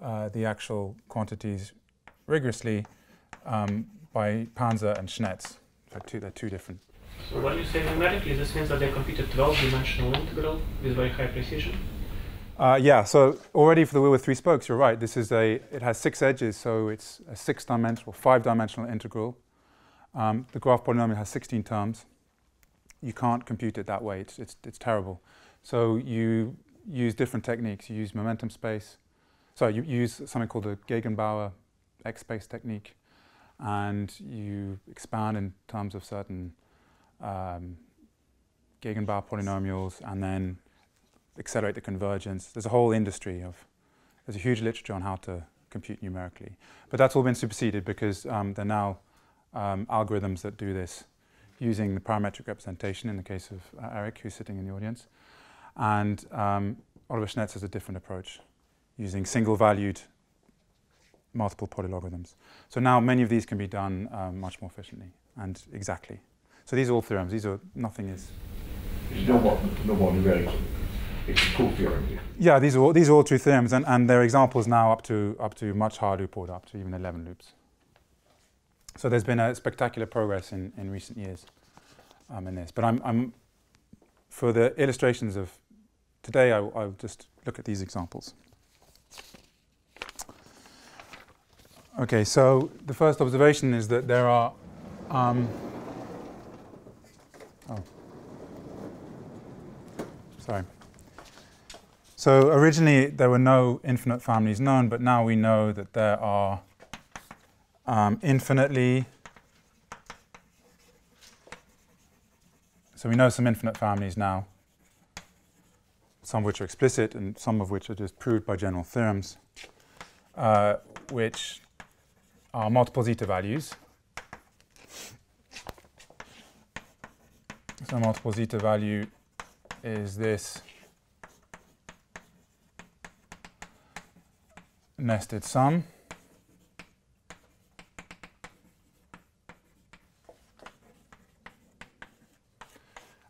uh, the actual quantities rigorously um, by Panzer and Schnetz. They're two, they're two different. So when you say numerically, this means that they computed twelve-dimensional integral with very high precision? Uh, yeah, so already for the wheel with three spokes, you're right. This is a, it has six edges, so it's a six-dimensional, five-dimensional integral. Um, the graph polynomial has sixteen terms. You can't compute it that way. It's, it's, it's terrible. So you use different techniques. You use momentum space. So you use something called the Gegenbauer X-space technique, and you expand in terms of certain um, Gegenbauer polynomials, and then accelerate the convergence. There's a whole industry of, there's a huge literature on how to compute numerically. But that's all been superseded because um, there are now um, algorithms that do this using the parametric representation in the case of uh, Eric, who's sitting in the audience. And um, Oliver Schnetz has a different approach using single-valued multiple polylogarithms. So now many of these can be done um, much more efficiently and exactly. So these are all theorems. These are, nothing is. There's no more, no more numeric. It's a cool theorem here. Yeah, these are all, these are all true theorems, and, and there are examples now up to, up to much higher loop order, up to even eleven loops. So there's been a spectacular progress in, in recent years um, in this. But I'm, I'm, for the illustrations of today, I, I'll just look at these examples. Okay, so the first observation is that there are... Um, oh, sorry. So originally there were no infinite families known, but now we know that there are um, infinitely, so we know some infinite families now, some of which are explicit and some of which are just proved by general theorems, uh, which are multiple zeta values. So multiple zeta value is this nested sum.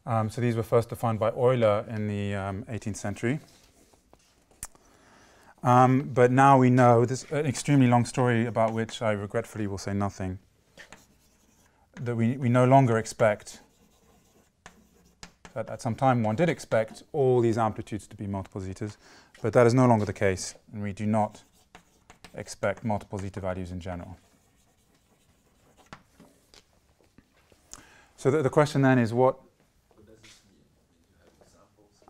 Um, so these were first defined by Euler in the um, eighteenth century. Um, but now we know, this is an extremely long story about which I regretfully will say nothing, that we, we no longer expect, that at some time one did expect all these amplitudes to be multiple zetas, but that is no longer the case, and we do not expect multiple zeta values in general. So the, the question then is what?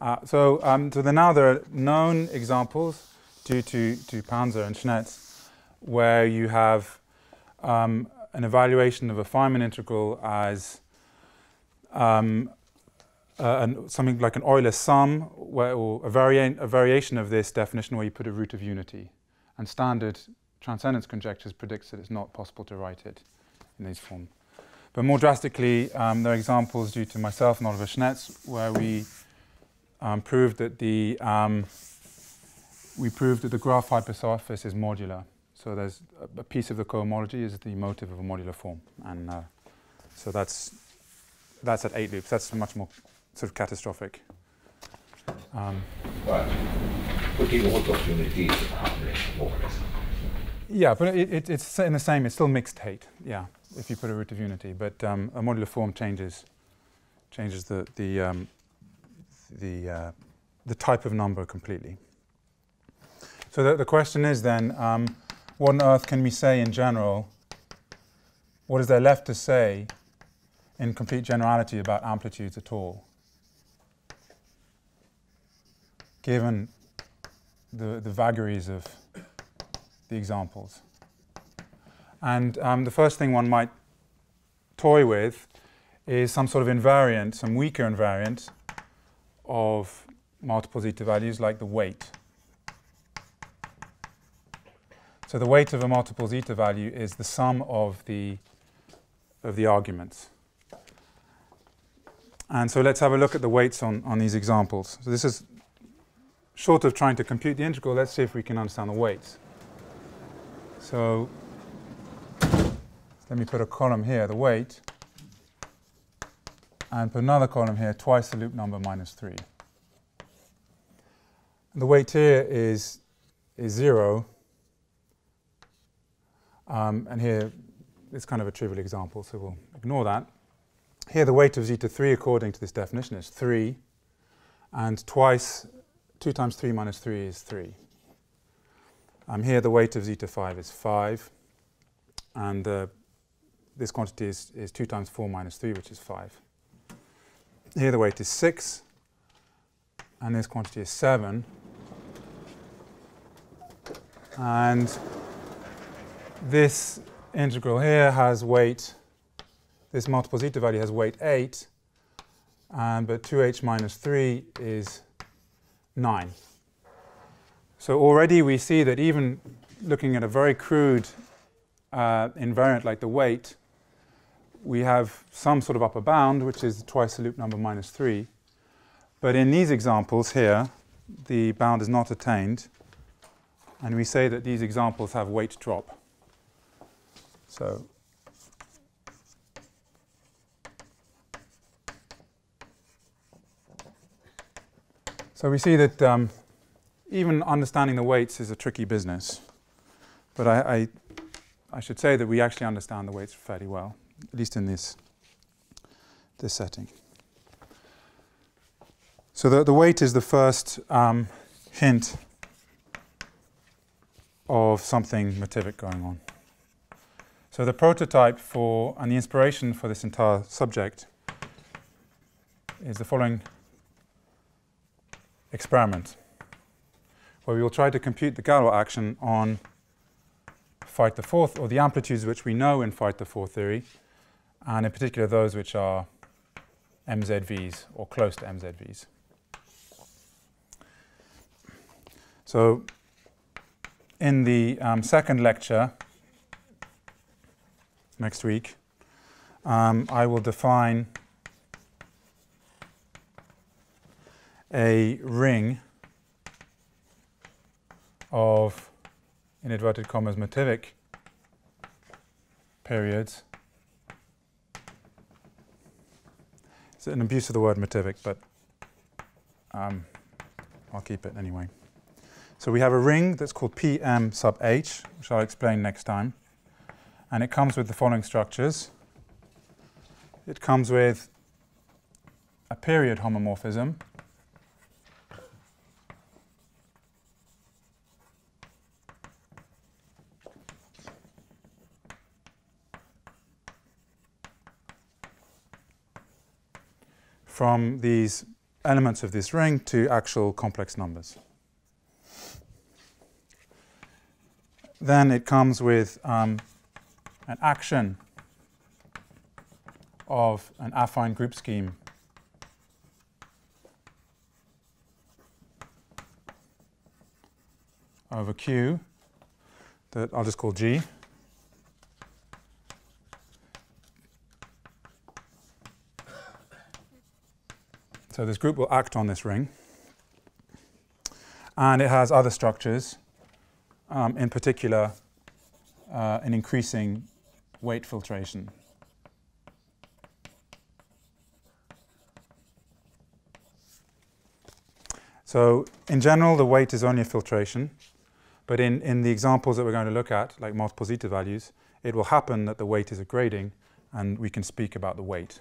Uh, so um, so the, now there are known examples due to, to Panzer and Schnetz where you have um, an evaluation of a Feynman integral as um, uh, an, something like an Euler sum, where, or a, varia a variation of this definition where you put a root of unity. And standard transcendence conjectures predicts that it's not possible to write it in this form. But more drastically, um, there are examples due to myself and Oliver Schnetz where we um, proved that the um, we proved that the graph hypersurface is modular. So there's a, a piece of the cohomology is the motive of a modular form, and uh, so that's that's at eight loops. That's much more sort of catastrophic. Um, right. Yeah, but it, it, it's in the same. It's still mixed hate. Yeah, if you put a root of unity, but um, a modular form changes changes the the um, the uh, the type of number completely. So the, the question is then, um, what on earth can we say in general? What is there left to say in complete generality about amplitudes at all, given the, the vagaries of the examples. And um, the first thing one might toy with is some sort of invariant, some weaker invariant of multiple zeta values like the weight. So the weight of a multiple zeta value is the sum of the, of the arguments. And so let's have a look at the weights on, on these examples. So this is, short of trying to compute the integral, let's see if we can understand the weights. So let me put a column here, the weight, and put another column here, twice the loop number minus three. And the weight here is, is zero. Um, and here, it's kind of a trivial example, so we'll ignore that. Here, the weight of zeta three, according to this definition, is three, and twice, two times three minus three is three. Um, here, the weight of zeta five is five, and uh, this quantity is, is two times four minus three, which is five. Here, the weight is six, and this quantity is seven. And this integral here has weight, this multiple zeta value has weight eight, and but two h minus three is nine. So already we see that even looking at a very crude uh, invariant like the weight, we have some sort of upper bound, which is twice the loop number minus three. But in these examples here, the bound is not attained, and we say that these examples have weight drop. So So we see that um, even understanding the weights is a tricky business, but I, I, I should say that we actually understand the weights fairly well, at least in this, this setting. So the, the weight is the first um, hint of something motivic going on. So the prototype for, and the inspiration for this entire subject is the following experiment, where we will try to compute the Galois action on phi to the fourth, or the amplitudes which we know in phi to the fourth theory, and in particular those which are M Z Vs, or close to M Z Vs. So in the um, second lecture next week, um, I will define a ring of, in inverted commas, motivic periods. It's an abuse of the word motivic, but um, I'll keep it anyway. So we have a ring that's called P M sub H, which I'll explain next time. And it comes with the following structures. It comes with a period homomorphism, from these elements of this ring to actual complex numbers. Then it comes with um, an action of an affine group scheme over Q that I'll just call G. So this group will act on this ring, and it has other structures, um, in particular uh, an increasing weight filtration. So in general the weight is only a filtration, but in, in the examples that we're going to look at, like multiple zeta values, it will happen that the weight is a grading, and we can speak about the weight.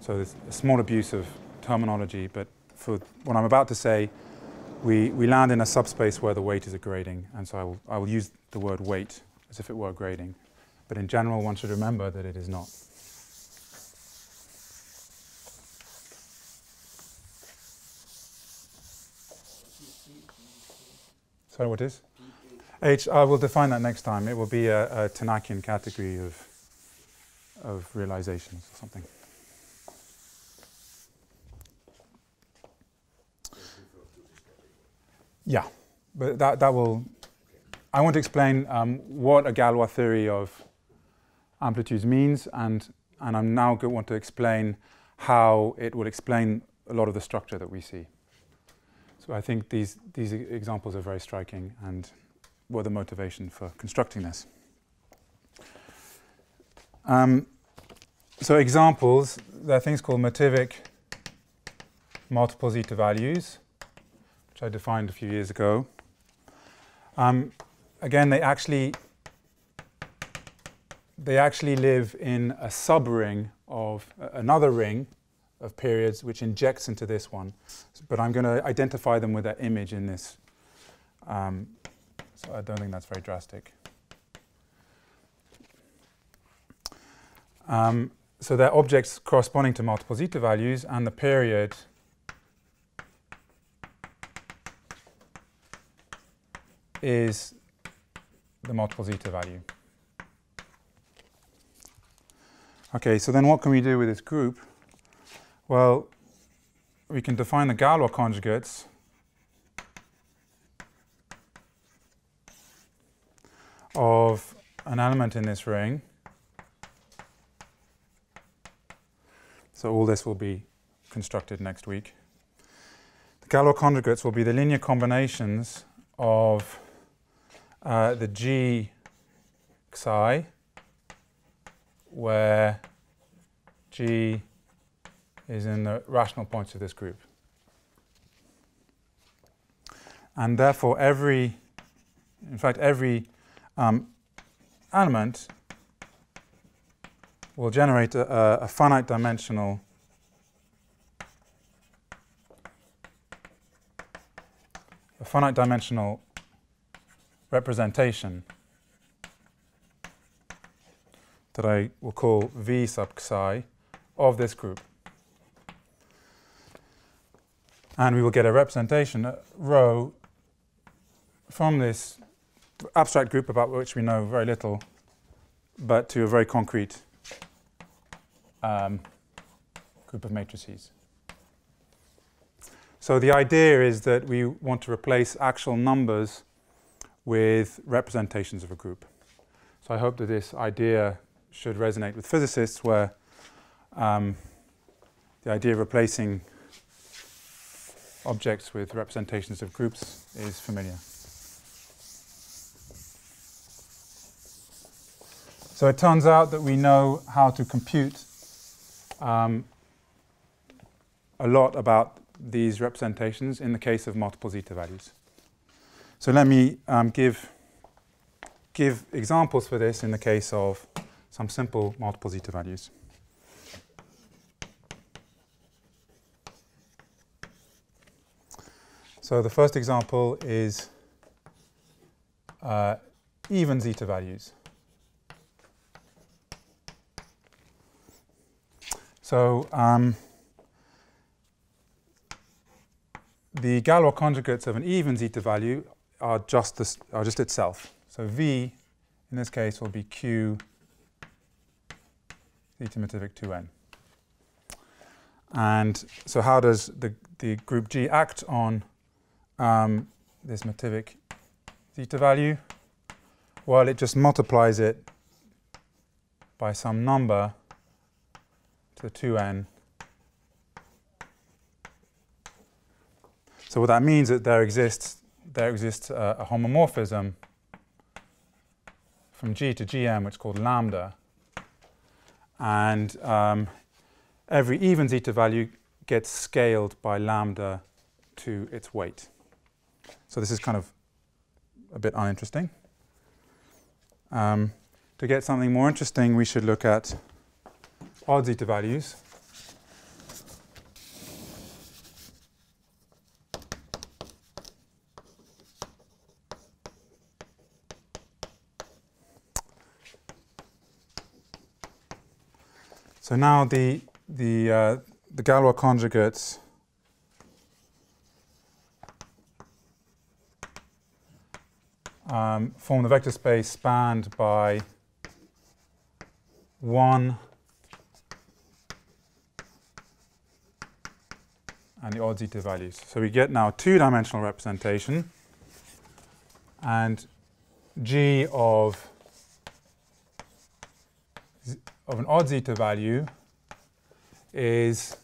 So there's a small abuse of terminology, but for what I'm about to say, we, we land in a subspace where the weight is a grading, and so I will, I will use the word weight as if it were a grading. But in general, one should remember that it is not. Sorry, what is? H, I will define that next time. It will be a, a Tannakian category of, of realizations or something. Yeah, but that, that will... I want to explain um, what a Galois theory of amplitudes means, and, and I'm now going to want to explain how it will explain a lot of the structure that we see. So I think these, these examples are very striking and were the motivation for constructing this. Um, so examples, there are things called motivic multiple zeta values, which I defined a few years ago. Um, again, they actually, they actually live in a sub-ring of uh, another ring of periods which injects into this one. So, but I'm going to identify them with that image in this. Um, so I don't think that's very drastic. Um, so they're objects corresponding to multiple zeta values, and the period is the multiple zeta value. Okay, so then what can we do with this group? Well, we can define the Galois conjugates of an element in this ring. So all this will be constructed next week. The Galois conjugates will be the linear combinations of uh, the G psi, where G is in the rational points of this group. And therefore every, in fact every um, element will generate a, a finite dimensional a finite dimensional representation that I will call V sub psi of this group. And we will get a representation, a rho, from this abstract group about which we know very little, but to a very concrete um, group of matrices. So the idea is that we want to replace actual numbers with representations of a group. So I hope that this idea should resonate with physicists, where um, the idea of replacing objects with representations of groups is familiar. So it turns out that we know how to compute um, a lot about these representations in the case of multiple zeta values. So let me um, give, give examples for this in the case of some simple multiple zeta values. So the first example is uh, even zeta values. So um, the Galois conjugates of an even zeta value are just, this, are just itself. So V in this case will be Q zeta motivic two n. And so how does the, the group G act on Um, this motivic zeta value? Well, it just multiplies it by some number to the two n. So what that means is that there exists, there exists uh, a homomorphism from G to G m, which is called lambda. And um, every even zeta value gets scaled by lambda to its weight. So this is kind of a bit uninteresting. Um, to get something more interesting, we should look at odd zeta values. So now the, the, uh, the Galois conjugates um, form the vector space spanned by one and the odd zeta values. So we get now two-dimensional representation, and G of of an odd zeta value is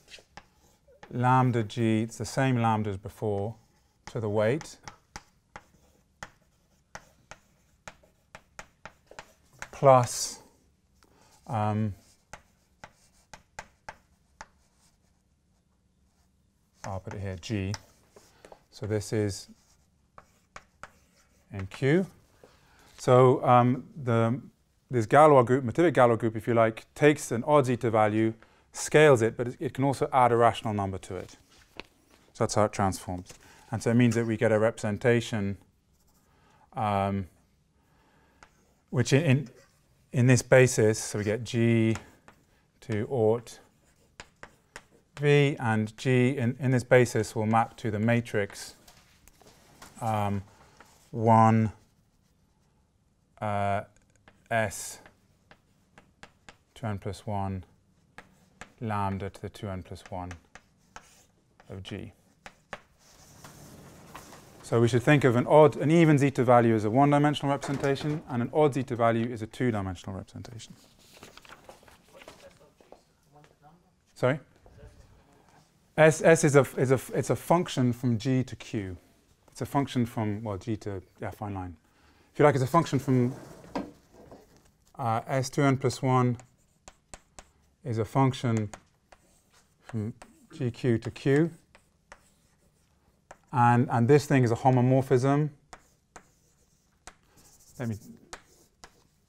lambda G, it's the same lambda as before, to the weight, plus um, I'll put it here, G. So this is in Q. So um, the, this Galois group, Matovic Galois group, if you like, takes an odd zeta value, scales it, but it can also add a rational number to it. So that's how it transforms. And so it means that we get a representation um, which in, in, in this basis, so we get G to ought V, and G in, in this basis will map to the matrix um, one uh, S to n plus one lambda to the two n plus one of G. So we should think of an odd, an even zeta value as a one-dimensional representation, and an odd zeta value is a two-dimensional representation. Sorry? S, S is, a, is a, it's a function from G to Q. It's a function from, well, G to F inline. If you like, it's a function from uh, S to n plus one is a function from G Q to Q. And, and this thing is a homomorphism. Let me,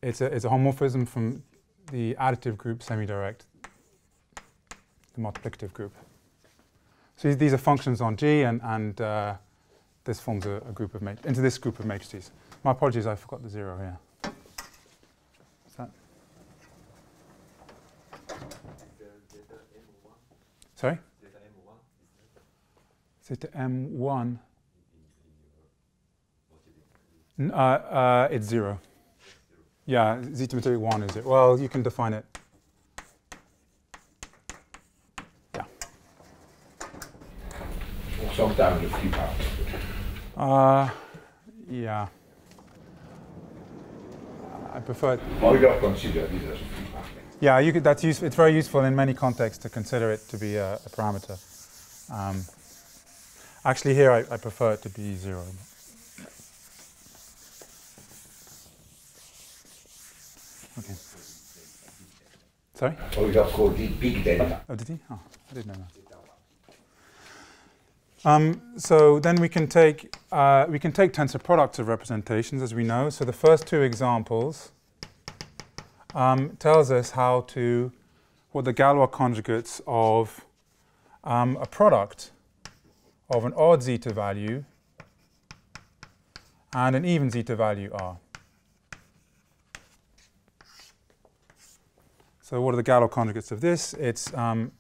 it's, a, it's a homomorphism from the additive group semi-direct, the multiplicative group. So these are functions on G, and, and uh, this forms a, a group of mat into this group of matrices. My apologies, I forgot the zero here. What's that? Sorry? Zeta M one. Uh, uh, it's zero. Yeah, zeta Matovic one is it. Well, you can define it. Down a few parts. Uh, yeah. I prefer. Well, we got to consider these as a few parts. Yeah, you could, that's useful. It's very useful in many contexts to consider it to be a, a parameter. Um, actually, here I, I prefer it to be zero. Okay. Sorry. Well, we got called the big data. Oh, did he? Oh, I didn't know that. Um, so then we can take uh, we can take tensor products of representations, as we know. So the first two examples um, tells us how to what the Galois conjugates of um, a product of an odd zeta value and an even zeta value are. So what are the Galois conjugates of this? It's um,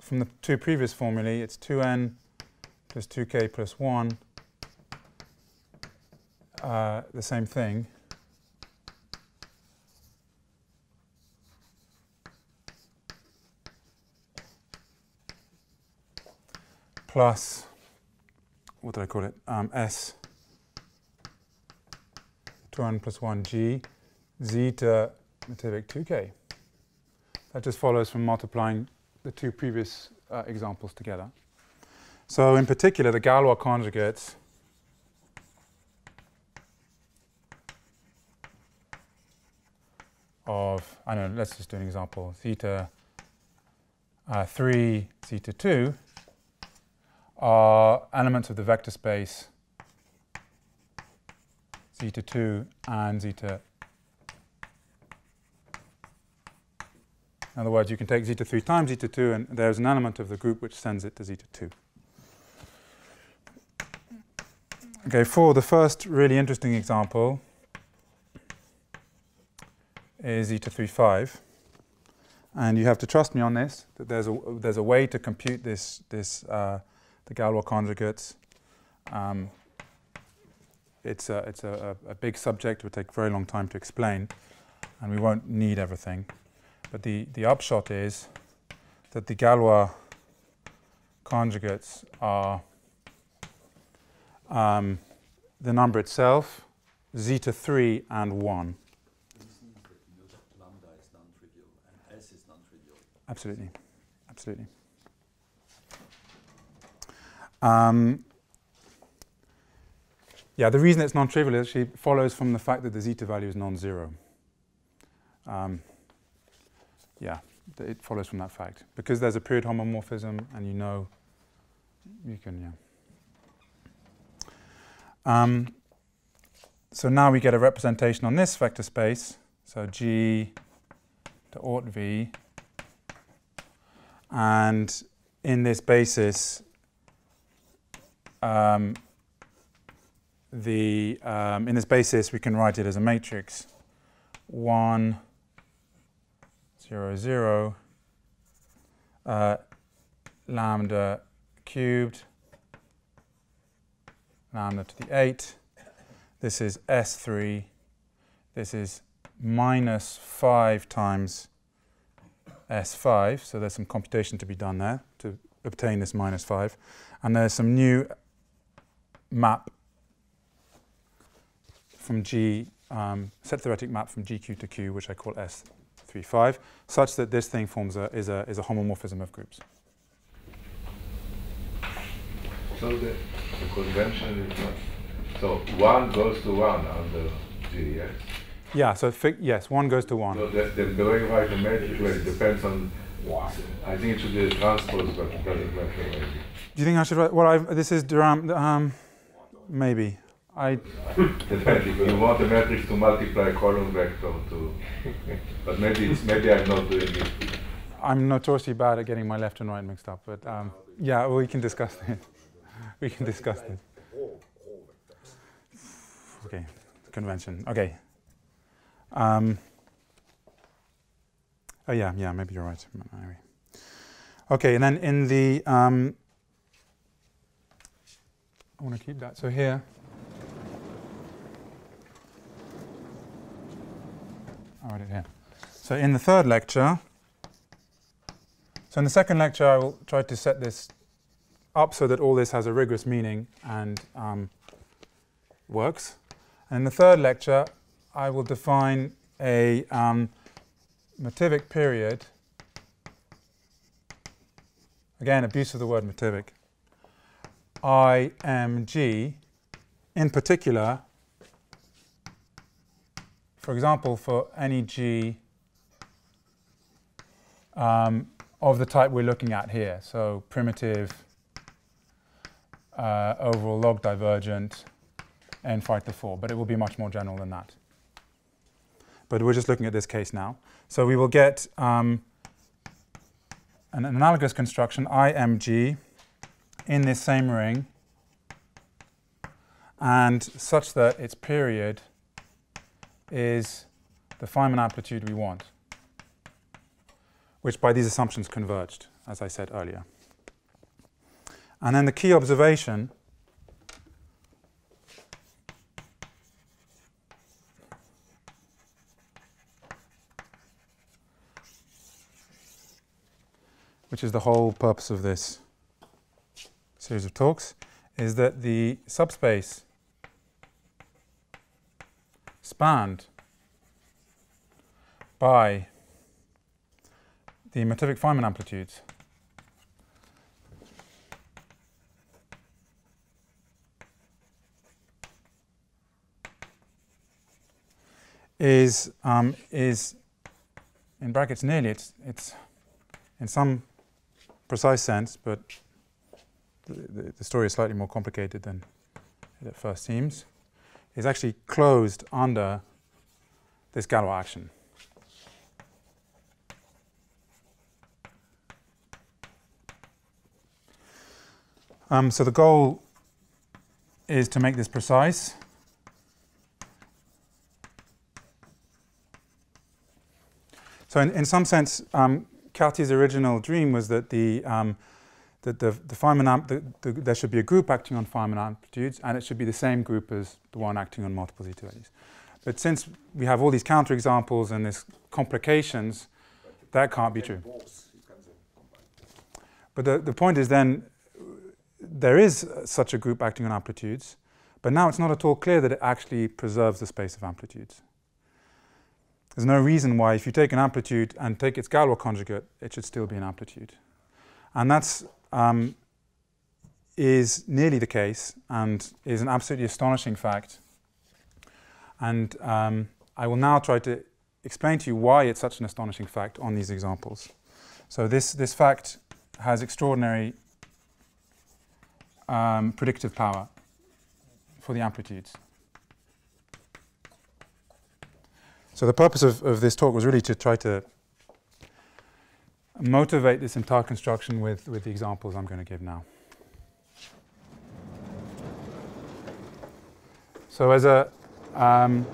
from the two previous formulae. It's two n plus two k plus one, uh, the same thing. Plus, what did I call it? Um, S, two n plus one g, zeta Matovic two k. That just follows from multiplying the two previous uh, examples together. So in particular, the Galois conjugates of, I don't know, let's just do an example, theta uh, three, theta two are elements of the vector space zeta two and zeta. In other words, you can take zeta three times zeta two, and there's an element of the group which sends it to zeta two. Okay, for the first really interesting example is zeta three, five. And you have to trust me on this, that there's a, there's a way to compute this, this uh, the Galois conjugates um, it's a, it's a, a, a big subject. It would take a very long time to explain, and we won't need everything. But the, the upshot is that the Galois conjugates are um, the number itself, zeta three, and one. Lambda is non-trivial, and S is non-trivial. Absolutely, absolutely. Um, yeah, the reason it's non-trivial actually follows from the fact that the zeta value is non-zero. Um, yeah, it follows from that fact. Because there's a period homomorphism, and you know, you can, yeah. Um, so now we get a representation on this vector space, so G to Ort V, and in this basis, Um, the, um, in this basis, we can write it as a matrix one, zero, zero, uh, lambda cubed, lambda to the eight. This is S three. This is minus five times S five. So there's some computation to be done there to obtain this minus five. And there's some new map from G, um, set theoretic map from G Q to Q, which I call S three five, such that this thing forms a, is, a, is a homomorphism of groups. So the, the convention is not. So one goes to one under G, yes? Yeah, so fi yes, one goes to one. So that's the, the way you write the matrix, well, it depends on. Wow. I think it should be a transpose, but it doesn't matter. Maybe. Do you think I should write? Well, I've, this is Durand. Um, maybe. I. You want the matrix to multiply column vector to. But maybe it's, maybe I'm not doing it. I'm notoriously bad at getting my left and right mixed up, but um, yeah, well, we can discuss this. We can discuss this. Okay, convention. Okay. Um, Oh, yeah, yeah, maybe you're right. Okay, and then in the, um, I want to keep that. So here, I'll write it here. So in the third lecture, so in the second lecture, I will try to set this up so that all this has a rigorous meaning and um, works. And in the third lecture, I will define a um, motivic period, again, abuse of the word motivic, I M G, in particular, for example, for any G um, of the type we're looking at here, so primitive, uh, overall log divergent, n phi to four, but it will be much more general than that. But we're just looking at this case now. So we will get um, an analogous construction, I M G, in this same ring, and such that its period is the Feynman amplitude we want, which by these assumptions converged, as I said earlier. And then the key observation which is the whole purpose of this series of talks, is that the subspace spanned by the motivic Feynman amplitudes is, um, is in brackets nearly, it's, it's in some precise sense, but the, the story is slightly more complicated than it at first seems, is actually closed under this Galois action. Um, so the goal is to make this precise, so in, in some sense um, Cartier's original dream was that the, um, that the, the Feynman amp, the, the, there should be a group acting on Feynman amplitudes, and it should be the same group as the one acting on multiple zeta values. But since we have all these counterexamples and these complications, that can't be true. But the, the point is then, there is such a group acting on amplitudes, but now it's not at all clear that it actually preserves the space of amplitudes. There's no reason why, if you take an amplitude and take its Galois conjugate, it should still be an amplitude. And that's um, is nearly the case, and is an absolutely astonishing fact. And um, I will now try to explain to you why it's such an astonishing fact on these examples. So this, this fact has extraordinary um, predictive power for the amplitudes. So the purpose of, of this talk was really to try to motivate this entire construction with, with the examples I'm going to give now. So as a um,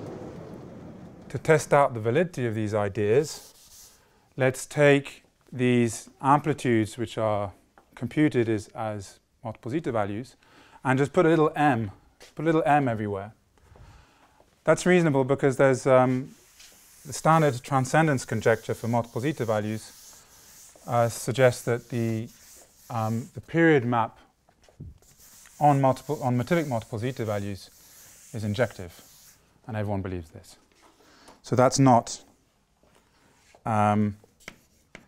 to test out the validity of these ideas, let's take these amplitudes, which are computed as, as multiple zeta values, and just put a little m, put a little m everywhere. That's reasonable because there's um, the standard transcendence conjecture for multiple zeta values uh, suggests that the, um, the period map on, multiple, on motivic multiple zeta values is injective, and everyone believes this. So that's not, um,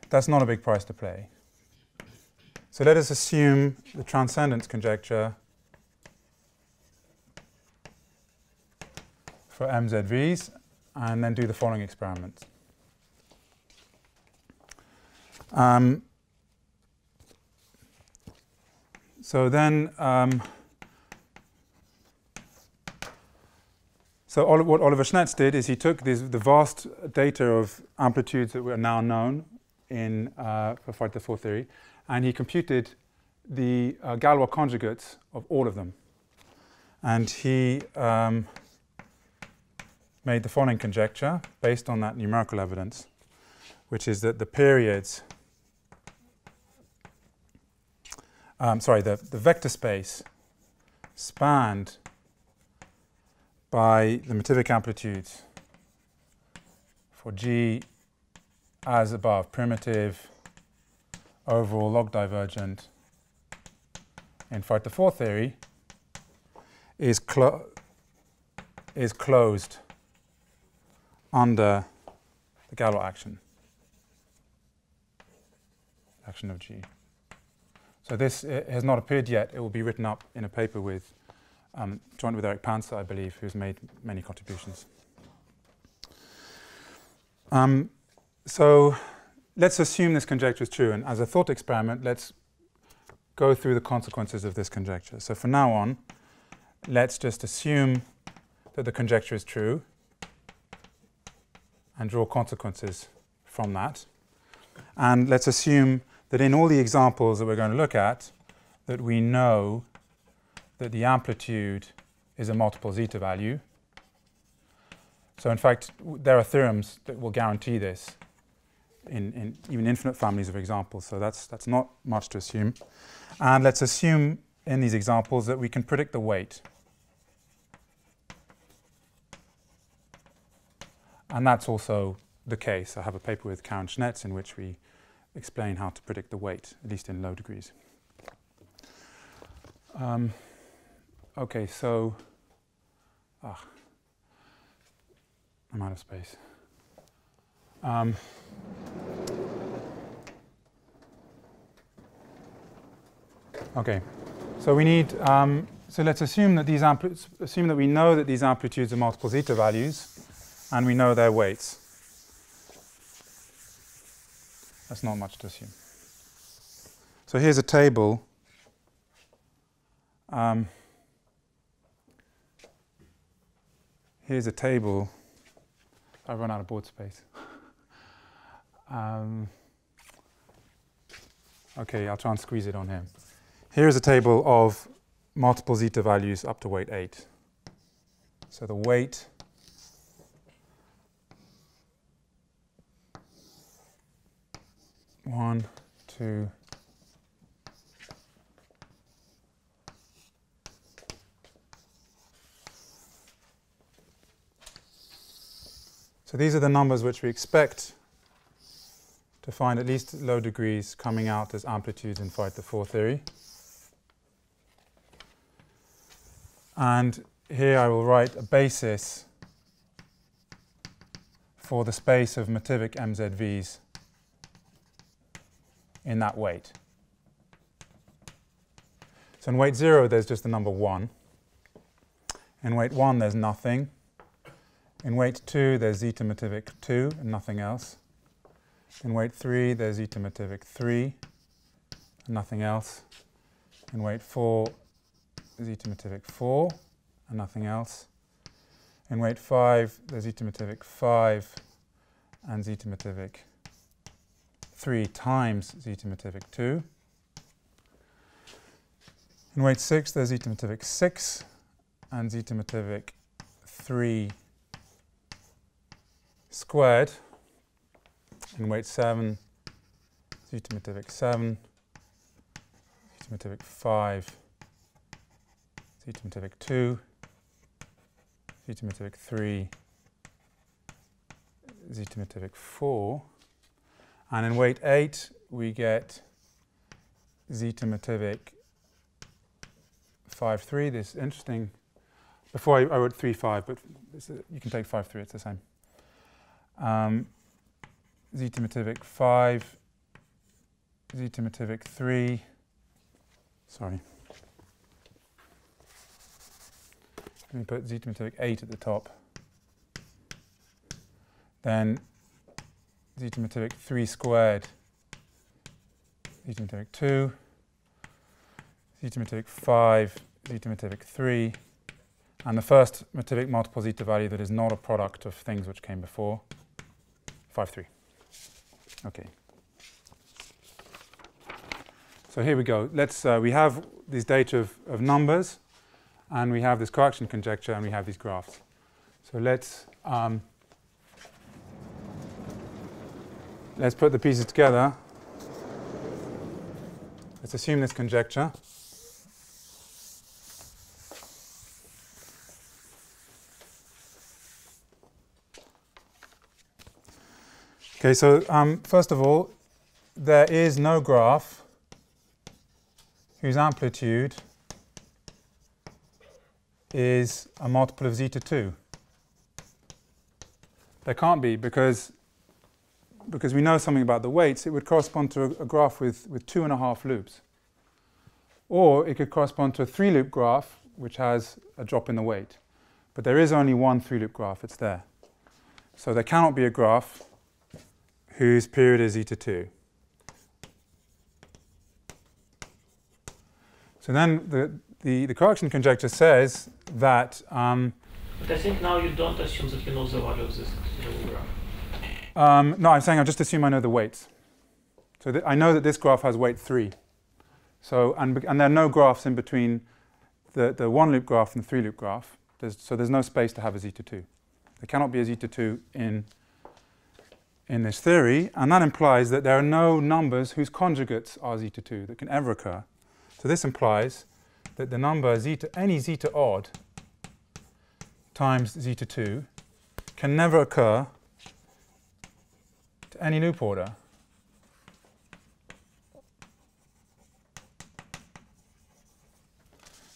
that's not a big price to pay. So let us assume the transcendence conjecture for M Z Vs and then do the following experiments. Um, so then, um, So Oli what Oliver Schnetz did is he took these, the vast data of amplitudes that were now known in uh, phi-four theory, and he computed the uh, Galois conjugates of all of them. And he um, made the following conjecture based on that numerical evidence, which is that the periods, um, sorry, the, the vector space spanned by the motivic amplitudes for G as above, primitive, overall log divergent in phi-four theory is, clo is closed under the Galois action, action of G. So this has not appeared yet. It will be written up in a paper with Um, joined with Eric Panzer, I believe, who's made many contributions. Um, so let's assume this conjecture is true, and as a thought experiment, let's go through the consequences of this conjecture. So from now on, let's just assume that the conjecture is true and draw consequences from that. And let's assume that in all the examples that we're going to look at, that we know that the amplitude is a multiple zeta value. So in fact, there are theorems that will guarantee this in, in even infinite families of examples, so that's, that's not much to assume. And let's assume in these examples that we can predict the weight. And that's also the case. I have a paper with Karen Schnetz in which we explain how to predict the weight, at least in low degrees. Um, Okay, so, ah, I'm out of space. Um, okay, so we need, um, so let's assume that these amplitudes, assume that we know that these amplitudes are multiple zeta values, and we know their weights. That's not much to assume. So here's a table. Um, Here's a table. I've run out of board space. um, okay, I'll try and squeeze it on here. Here is a table of multiple zeta values up to weight eight. So the weight one, two, So these are the numbers which we expect to find at least at low degrees coming out as amplitudes in phi-four theory. And here I will write a basis for the space of motivic M Z Vs in that weight. So in weight zero there's just the number one. In weight one there's nothing. In weight two there's zeta motivic two and nothing else. In weight three there's zeta motivic three and nothing else. In weight four zeta motivic four and nothing else. In weight five, there's zeta motivic five and zeta motivic three times zeta motivic two. In weight six, there's zeta motivic six and zeta motivic three squared. In weight seven, zeta motivic seven, zeta motivic five, zeta motivic two, zeta motivic three, zeta motivic four, and in weight eight we get zeta motivic five three. This is interesting. Before I, I wrote three five, but it's a, you can take five three. It's the same. Um, zeta motivic five, zeta motivic three. Sorry. Let me put zeta motivic eight at the top. Then zeta motivic three squared, zeta motivic two, zeta motivic five, zeta motivic three, and the first motivic multiple zeta value that is not a product of things which came before, five, three. Okay. So here we go. Let's, uh, we have these data of, of numbers, and we have this correction conjecture, and we have these graphs. So let's um, let's put the pieces together. Let's assume this conjecture. Okay. So um, first of all, there is no graph whose amplitude is a multiple of zeta two. There can't be, because, because we know something about the weights. It would correspond to a, a graph with, with two and a half loops. Or it could correspond to a three-loop graph which has a drop in the weight. But there is only one three-loop graph. It's there. So there cannot be a graph whose period is zeta two. So then the The, the correction conjecture says that. Um, but I think now you don't assume that you know the value of this graph. Um, no, I'm saying I just assume I know the weights. So th I know that this graph has weight three. So and and there are no graphs in between the the one-loop graph and the three-loop graph. There's, so there's no space to have a zeta two. There cannot be a zeta two in in this theory, and that implies that there are no numbers whose conjugates are zeta two that can ever occur. So this implies that the number zeta, any zeta odd times zeta two can never occur to any loop order.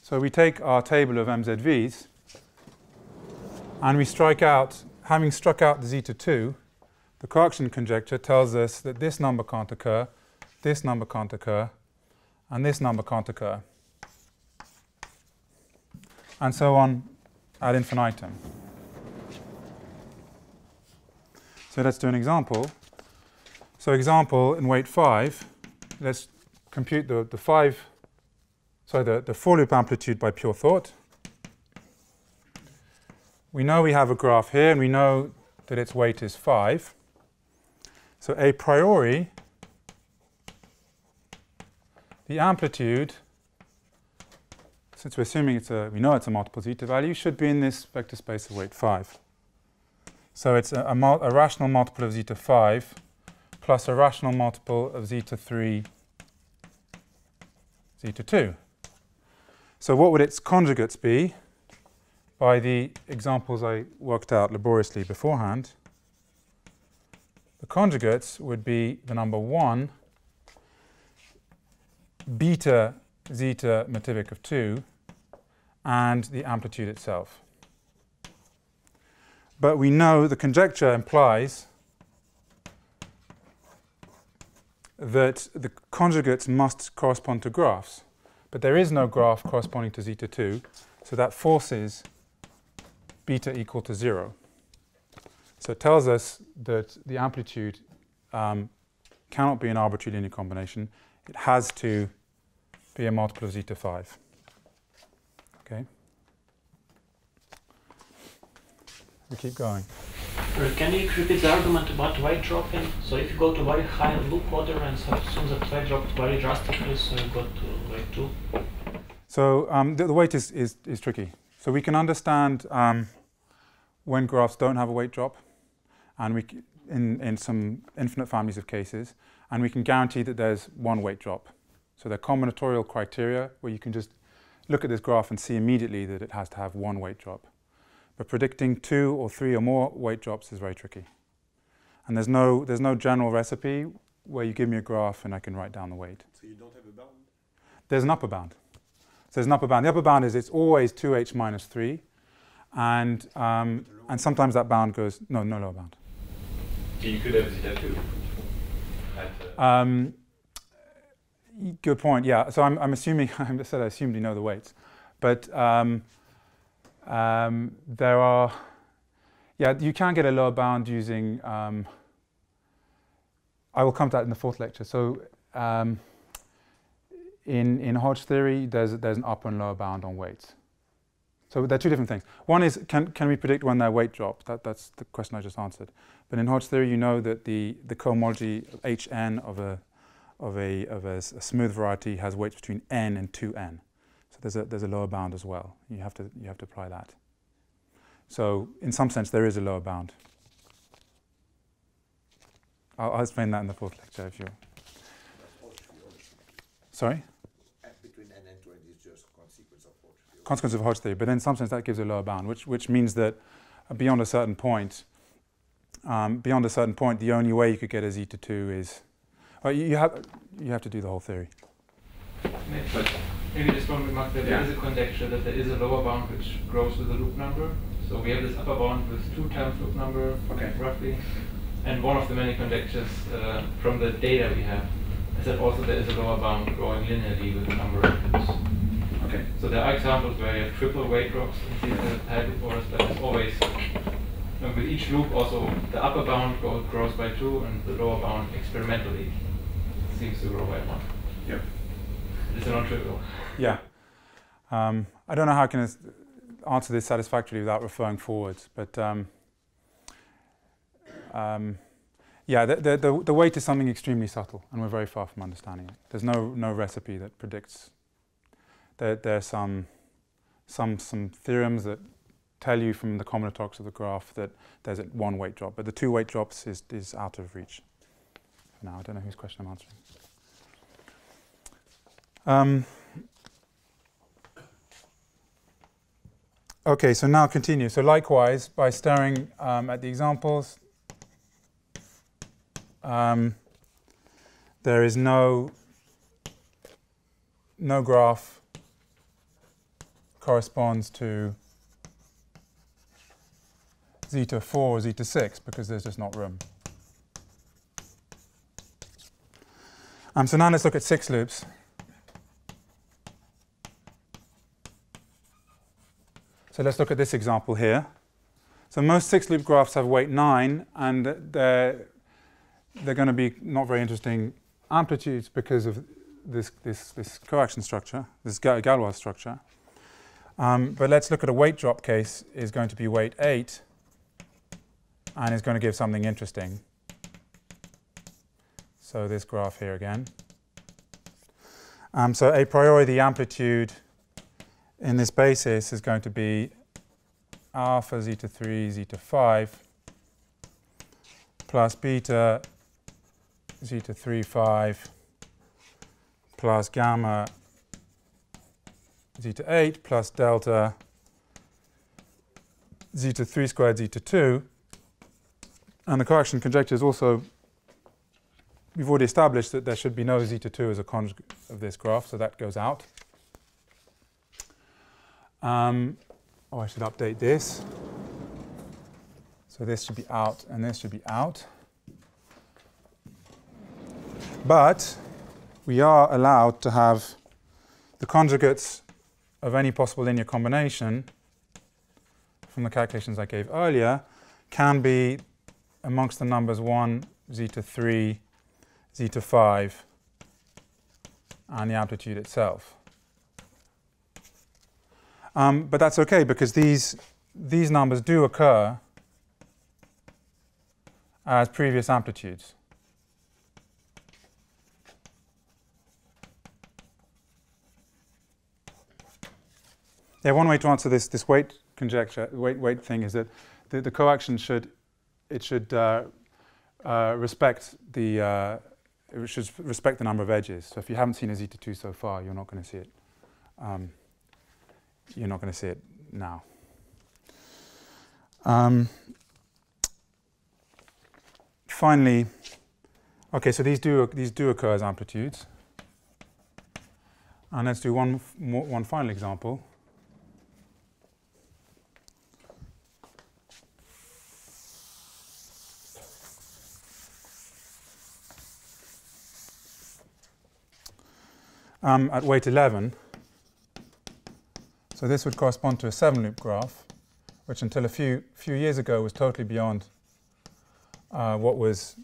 So we take our table of M Z Vs and we strike out, having struck out the zeta two, the correction conjecture tells us that this number can't occur, this number can't occur, and this number can't occur, and so on ad infinitum. So let's do an example. So example in weight five, let's compute the, the five, sorry, the, the four loop amplitude by pure thought. We know we have a graph here, and we know that its weight is five. So a priori, the amplitude, since we're assuming it's a, we know it's a multiple zeta value, should be in this vector space of weight five. So it's a, a, mul a rational multiple of zeta five plus a rational multiple of zeta three, zeta two. So what would its conjugates be by the examples I worked out laboriously beforehand? The conjugates would be the number one, beta zeta motivic of two, and the amplitude itself. But we know the conjecture implies that the conjugates must correspond to graphs. But there is no graph corresponding to zeta two, so that forces beta equal to zero. So it tells us that the amplitude um, cannot be an arbitrary linear combination. It has to be a multiple of zeta five. Okay. We keep going. Can you repeat the argument about y dropping? So if you go to very high loop order and assume that y dropped very drastically, so you go to weight two. So um, the, the weight is, is, is tricky. So we can understand um, when graphs don't have a weight drop, and we c in, in some infinite families of cases, and we can guarantee that there's one weight drop. So they're combinatorial criteria where you can just look at this graph and see immediately that it has to have one weight drop. But predicting two or three or more weight drops is very tricky. And there's no, there's no general recipe where you give me a graph and I can write down the weight. So you don't have a bound? There's an upper bound. So there's an upper bound. The upper bound is it's always two h minus three. And, um, and sometimes that bound goes, no, no lower bound. So you could have zeta two. Um, good point, yeah. So I'm, I'm assuming, I said I assumed you know the weights. But um, Um, there are, yeah, you can get a lower bound using, um, I will come to that in the fourth lecture. So um, in, in Hodge theory, there's, there's an upper and lower bound on weights. So they're two different things. One is, can, can we predict when their weight drops? That, that's the question I just answered. But in Hodge theory, you know that the, the cohomology H n of a, of, a, of a, a smooth variety has weights between n and two n. There's a, there's a lower bound as well. You have to, you have to apply that. So in some sense, there is a lower bound. I'll, I'll explain that in the fourth lecture if you... Sorry? Between n and two n is just a consequence of Hodge theory. Consequence of Hodge theory, but in some sense that gives a lower bound, which, which means that beyond a certain point, um, beyond a certain point, the only way you could get a zeta two is... Oh, you, you, have, you have to do the whole theory. Maybe just one remark that yeah. There is a conjecture that there is a lower bound which grows with the loop number. So we have this upper bound with two times loop number, okay. roughly. And one of the many conjectures uh, from the data we have is that also there is a lower bound growing linearly with the number of loops. Okay. So there are examples where you have triple weight drops in these high loop orders, but it's always, and with each loop also the upper bound grows by two and the lower bound experimentally seems to grow by one. Yep. It's not trivial. Yeah. Um, I don't know how I can answer this satisfactorily without referring forwards, but um, um, yeah, the, the, the, the weight is something extremely subtle, and we're very far from understanding it. There's no, no recipe that predicts. There, there are some, some, some theorems that tell you from the combinatorics of the graph that there's one weight drop, but the two weight drops is, is out of reach. For now, I don't know whose question I'm answering. Um, okay, so now continue. So likewise, by staring um, at the examples, um, there is no, no graph corresponds to zeta four or zeta six because there's just not room. Um, so now let's look at six loops. So let's look at this example here. So most six-loop graphs have weight nine, and they're, they're going to be not very interesting amplitudes because of this, this, this coaction structure, this Galois structure. Um, but let's look at a weight drop case is going to be weight eight, and it's going to give something interesting. So this graph here again. Um, so a priori, the amplitude in this basis is going to be alpha zeta three zeta five plus beta zeta three five plus gamma zeta eight plus delta zeta three squared zeta two And the correction conjecture is also, we've already established that there should be no zeta two as a conjugate of this graph, so that goes out. Um, oh, I should update this. So this should be out, and this should be out. But we are allowed to have the conjugates of any possible linear combination from the calculations I gave earlier can be amongst the numbers one, zeta three, zeta five, and the amplitude itself. Um, but that's okay, because these, these numbers do occur as previous amplitudes. Yeah, one way to answer this, this weight conjecture, weight, weight thing, is that the, the coaction should, it should uh, uh, respect the, uh, it should respect the number of edges. So if you haven't seen a zeta two so far, you're not going to see it. Um, you're not going to see it now. Um, finally, okay, so these do, these do occur as amplitudes. And let's do one, more, one final example. Um, at weight eleven. So this would correspond to a seven-loop graph, which until a few, few years ago was totally beyond uh, what was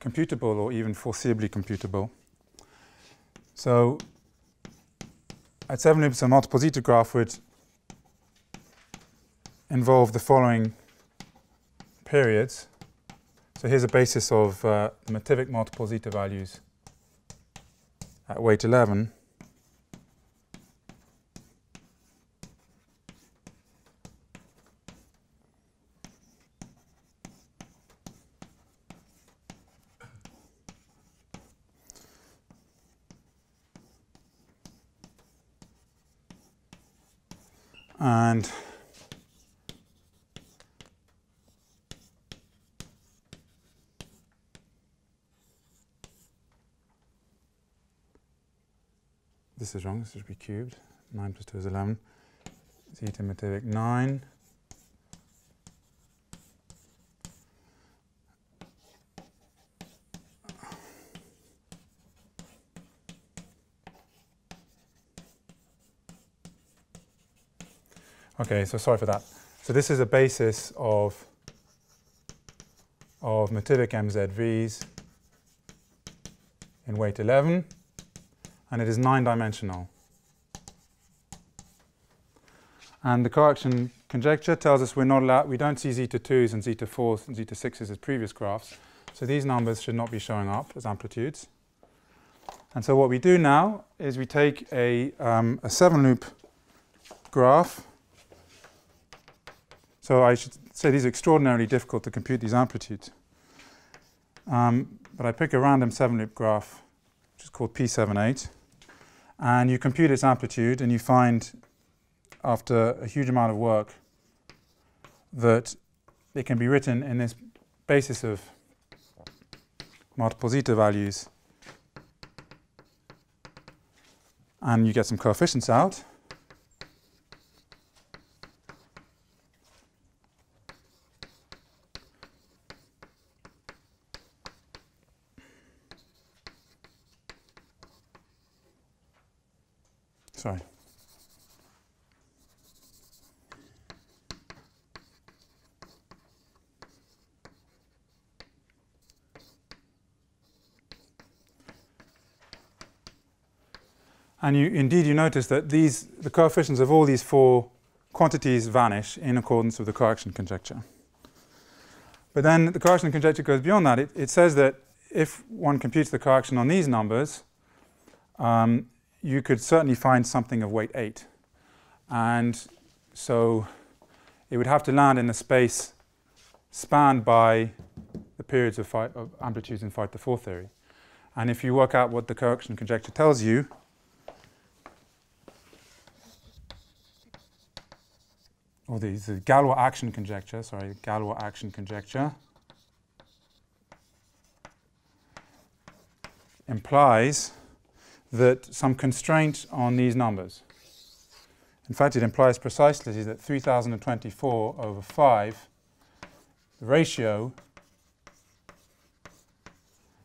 computable or even foreseeably computable. So at seven loops, a multiple zeta graph would involve the following periods. So here's a basis of uh, the Mativic multiple zeta values at weight eleven, and this is wrong, this should be cubed. nine plus two is eleven. Zeta Mativic nine. Okay, so sorry for that. So this is a basis of, of Mativic M Z Vs in weight eleven. And it is nine-dimensional. And the correction conjecture tells us we're not allowed, we don't see zeta twos and zeta fours and zeta sixes as previous graphs, so these numbers should not be showing up as amplitudes. And so what we do now is we take a, um, a seven-loop graph. So I should say these are extraordinarily difficult to compute these amplitudes. Um, but I pick a random seven-loop graph, which is called P seventy-eight. And you compute its amplitude, and you find, after a huge amount of work, that it can be written in this basis of multiple zeta values. And you get some coefficients out. Sorry. And you, indeed you notice that these, the coefficients of all these four quantities vanish in accordance with the correction conjecture. But then the correction conjecture goes beyond that. It, it says that if one computes the correction on these numbers, um, you could certainly find something of weight eight. And so it would have to land in a space spanned by the periods of, phi, of amplitudes in phi to four theory. And if you work out what the correction conjecture tells you, or the, the Galois action conjecture, sorry, Galois action conjecture, implies that some constraint on these numbers. In fact, it implies precisely that three thousand twenty-four over five, the ratio,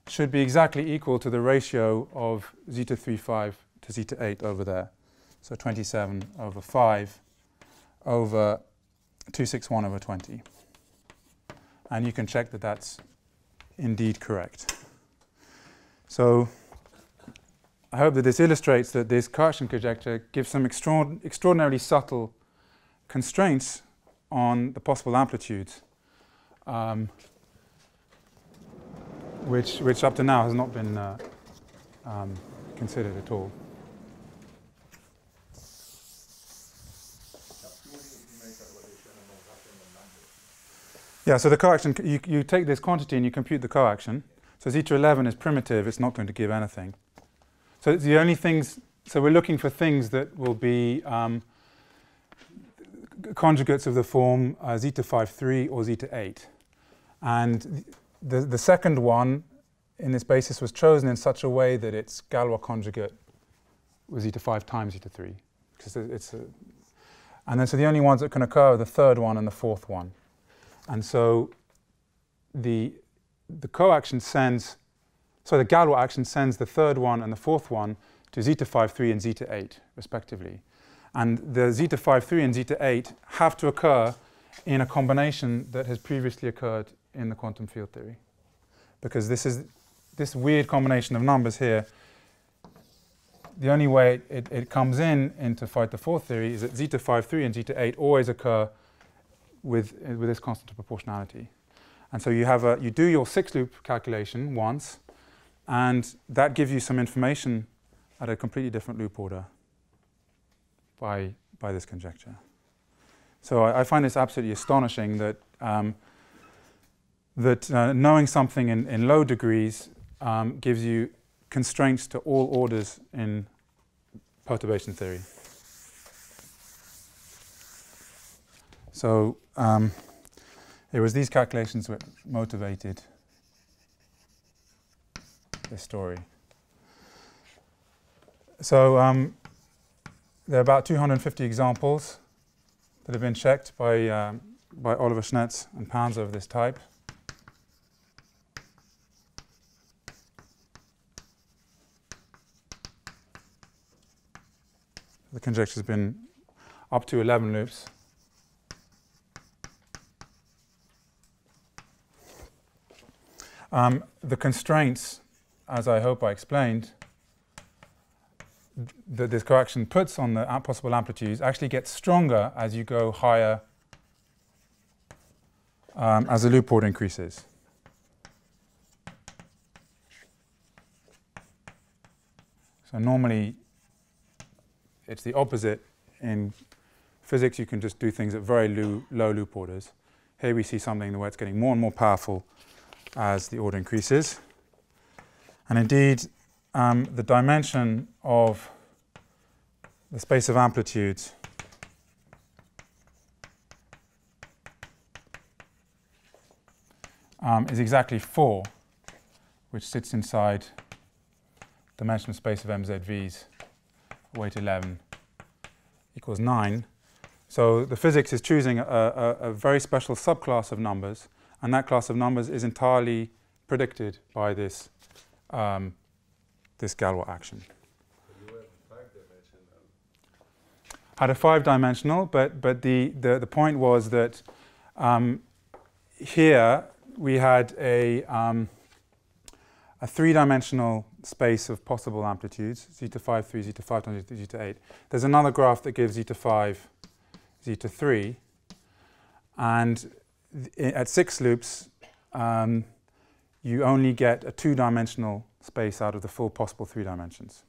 should be exactly equal to the ratio of zeta three five to zeta eight over there. So twenty-seven over five over two hundred sixty-one over twenty. And you can check that that's indeed correct. So I hope that this illustrates that this Cartian conjecture gives some extraor extraordinarily subtle constraints on the possible amplitudes, um, which, which up to now has not been uh, um, considered at all. Yeah, so the coaction, you, you take this quantity and you compute the coaction. So zeta eleven is primitive, it's not going to give anything. So it's the only things, so we're looking for things that will be um, conjugates of the form uh, zeta five three or zeta eight. And the, the second one in this basis was chosen in such a way that its Galois conjugate was zeta five times zeta three. Because it's a, and then so the only ones that can occur are the third one and the fourth one. And so the, the coaction sends, so the Galois action sends the third one and the fourth one to zeta five three and zeta eight, respectively. And the zeta five three and zeta eight have to occur in a combination that has previously occurred in the quantum field theory. Because this is, this weird combination of numbers here, the only way it, it comes in into phi-four theory is that zeta five three and zeta eight always occur With, uh, with this constant of proportionality. And so you have a, you do your six-loop calculation once, and that gives you some information at a completely different loop order by, by this conjecture. So I, I find this absolutely astonishing that, um, that uh, knowing something in, in low degrees um, gives you constraints to all orders in perturbation theory. So um, it was these calculations which motivated this story. So um, there are about two hundred fifty examples that have been checked by, um, by Oliver Schnetz and Panzer of this type. The conjecture has been up to eleven loops. Um, the constraints, as I hope I explained, that this correction puts on the possible amplitudes actually gets stronger as you go higher, um, as the loop order increases. So normally it's the opposite. In physics you can just do things at very low, low loop orders. Here we see something where it's getting more and more powerful as the order increases. And indeed, um, the dimension of the space of amplitudes um, is exactly four, which sits inside dimensional space of M Z Vs, weight eleven equals nine. So the physics is choosing a, a, a very special subclass of numbers, and that class of numbers is entirely predicted by this, um, this Galois action. You had five-dimensional. Had a five-dimensional, but, but the, the, the point was that um, here we had a, um, a three-dimensional space of possible amplitudes, zeta five three, zeta five times zeta eight. There's another graph that gives zeta five, zeta three, and at six loops, um, you only get a two-dimensional space out of the full possible three dimensions.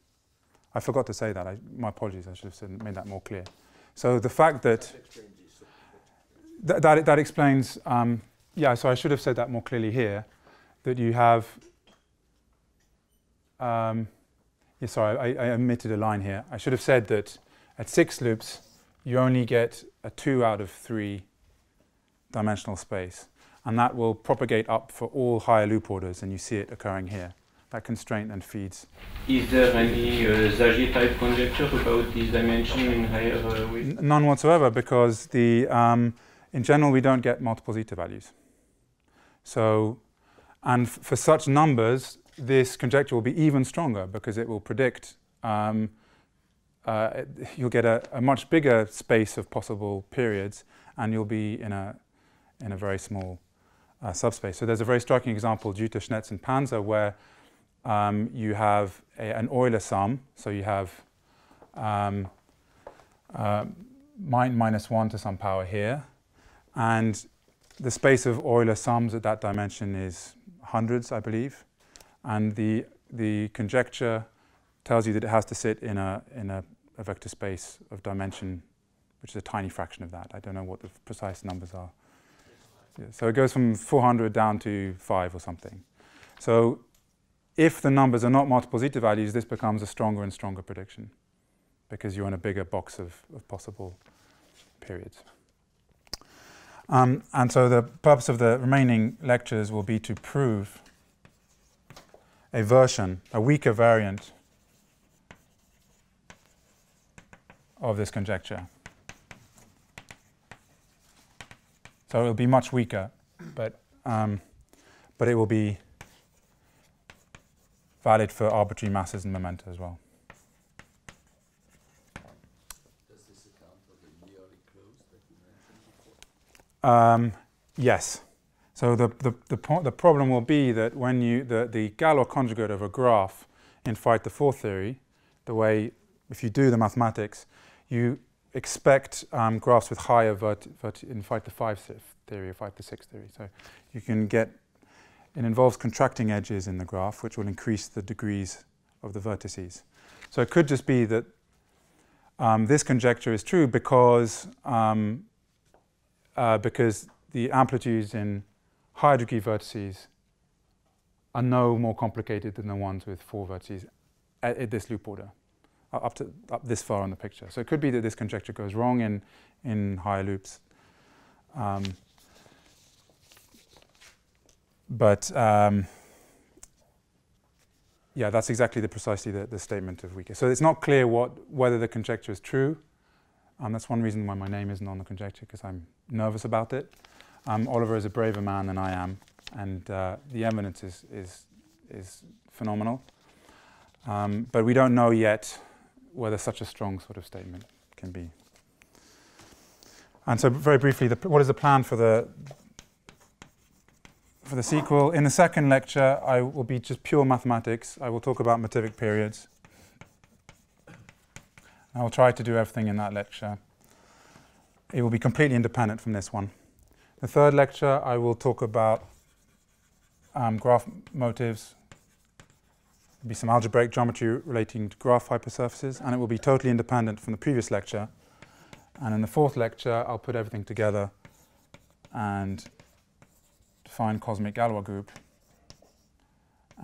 I forgot to say that. I, my apologies. I should have said, made that more clear. So the fact that that, that, that explains, um, yeah, so I should have said that more clearly here, that you have, um, yeah, sorry, I, I omitted a line here. I should have said that at six loops, you only get a two out of three dimensional space, and that will propagate up for all higher loop orders, and you see it occurring here. that constraint then feeds. Is there any uh, Zaghi-type conjecture about this dimension in higher uh, width? None whatsoever, because the um, in general we don't get multiple zeta values. So, and f for such numbers, this conjecture will be even stronger because it will predict. Um, uh, you'll get a, a much bigger space of possible periods, and you'll be in a in a very small uh, subspace. So there's a very striking example due to Schnetz and Panzer where um, you have a, an Euler sum. So you have um, uh, min minus one to some power here, and the space of Euler sums at that dimension is hundreds, I believe, and the the conjecture tells you that it has to sit in a in a, a vector space of dimension, which is a tiny fraction of that. I don't know what the precise numbers are. Yeah, so it goes from four hundred down to five or something. So if the numbers are not multiple zeta values, this becomes a stronger and stronger prediction because you're in a bigger box of, of possible periods. Um, and so the purpose of the remaining lectures will be to prove a version, a weaker variant of this conjecture. So it will be much weaker, but, um, but it will be valid for arbitrary masses and momenta as well. Does this account for the nearly closed that you mentioned before? Um, yes. So the, the, the, po the problem will be that when you, the, the Galois conjugate of a graph in phi-four theory, the way, if you do the mathematics, you expect um, graphs with higher vert vert in phi-five theory or phi-six theory. So you can get, it involves contracting edges in the graph, which will increase the degrees of the vertices. So it could just be that um, this conjecture is true because, um, uh, because the amplitudes in higher degree vertices are no more complicated than the ones with four vertices at, at this loop order. Up to up this far on the picture, so it could be that this conjecture goes wrong in in higher loops, um, but um, yeah, that's exactly the precisely the, the statement of weaker. So it's not clear what whether the conjecture is true, and um, that's one reason why my name isn't on the conjecture because I'm nervous about it. Um, Oliver is a braver man than I am, and uh, the evidence is is is phenomenal, um, but we don't know yet whether such a strong sort of statement can be. And so very briefly, the, what is the plan for the for the sequel? In the second lecture, I will be just pure mathematics. I will talk about motivic periods. I will try to do everything in that lecture. It will be completely independent from this one. The third lecture, I will talk about um, graph motives. Be some algebraic geometry relating to graph hypersurfaces, and it will be totally independent from the previous lecture. And in the fourth lecture, I'll put everything together and define cosmic Galois group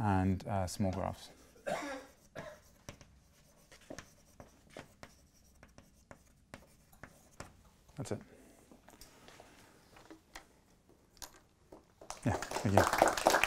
and uh, small graphs. That's it. Yeah, thank you.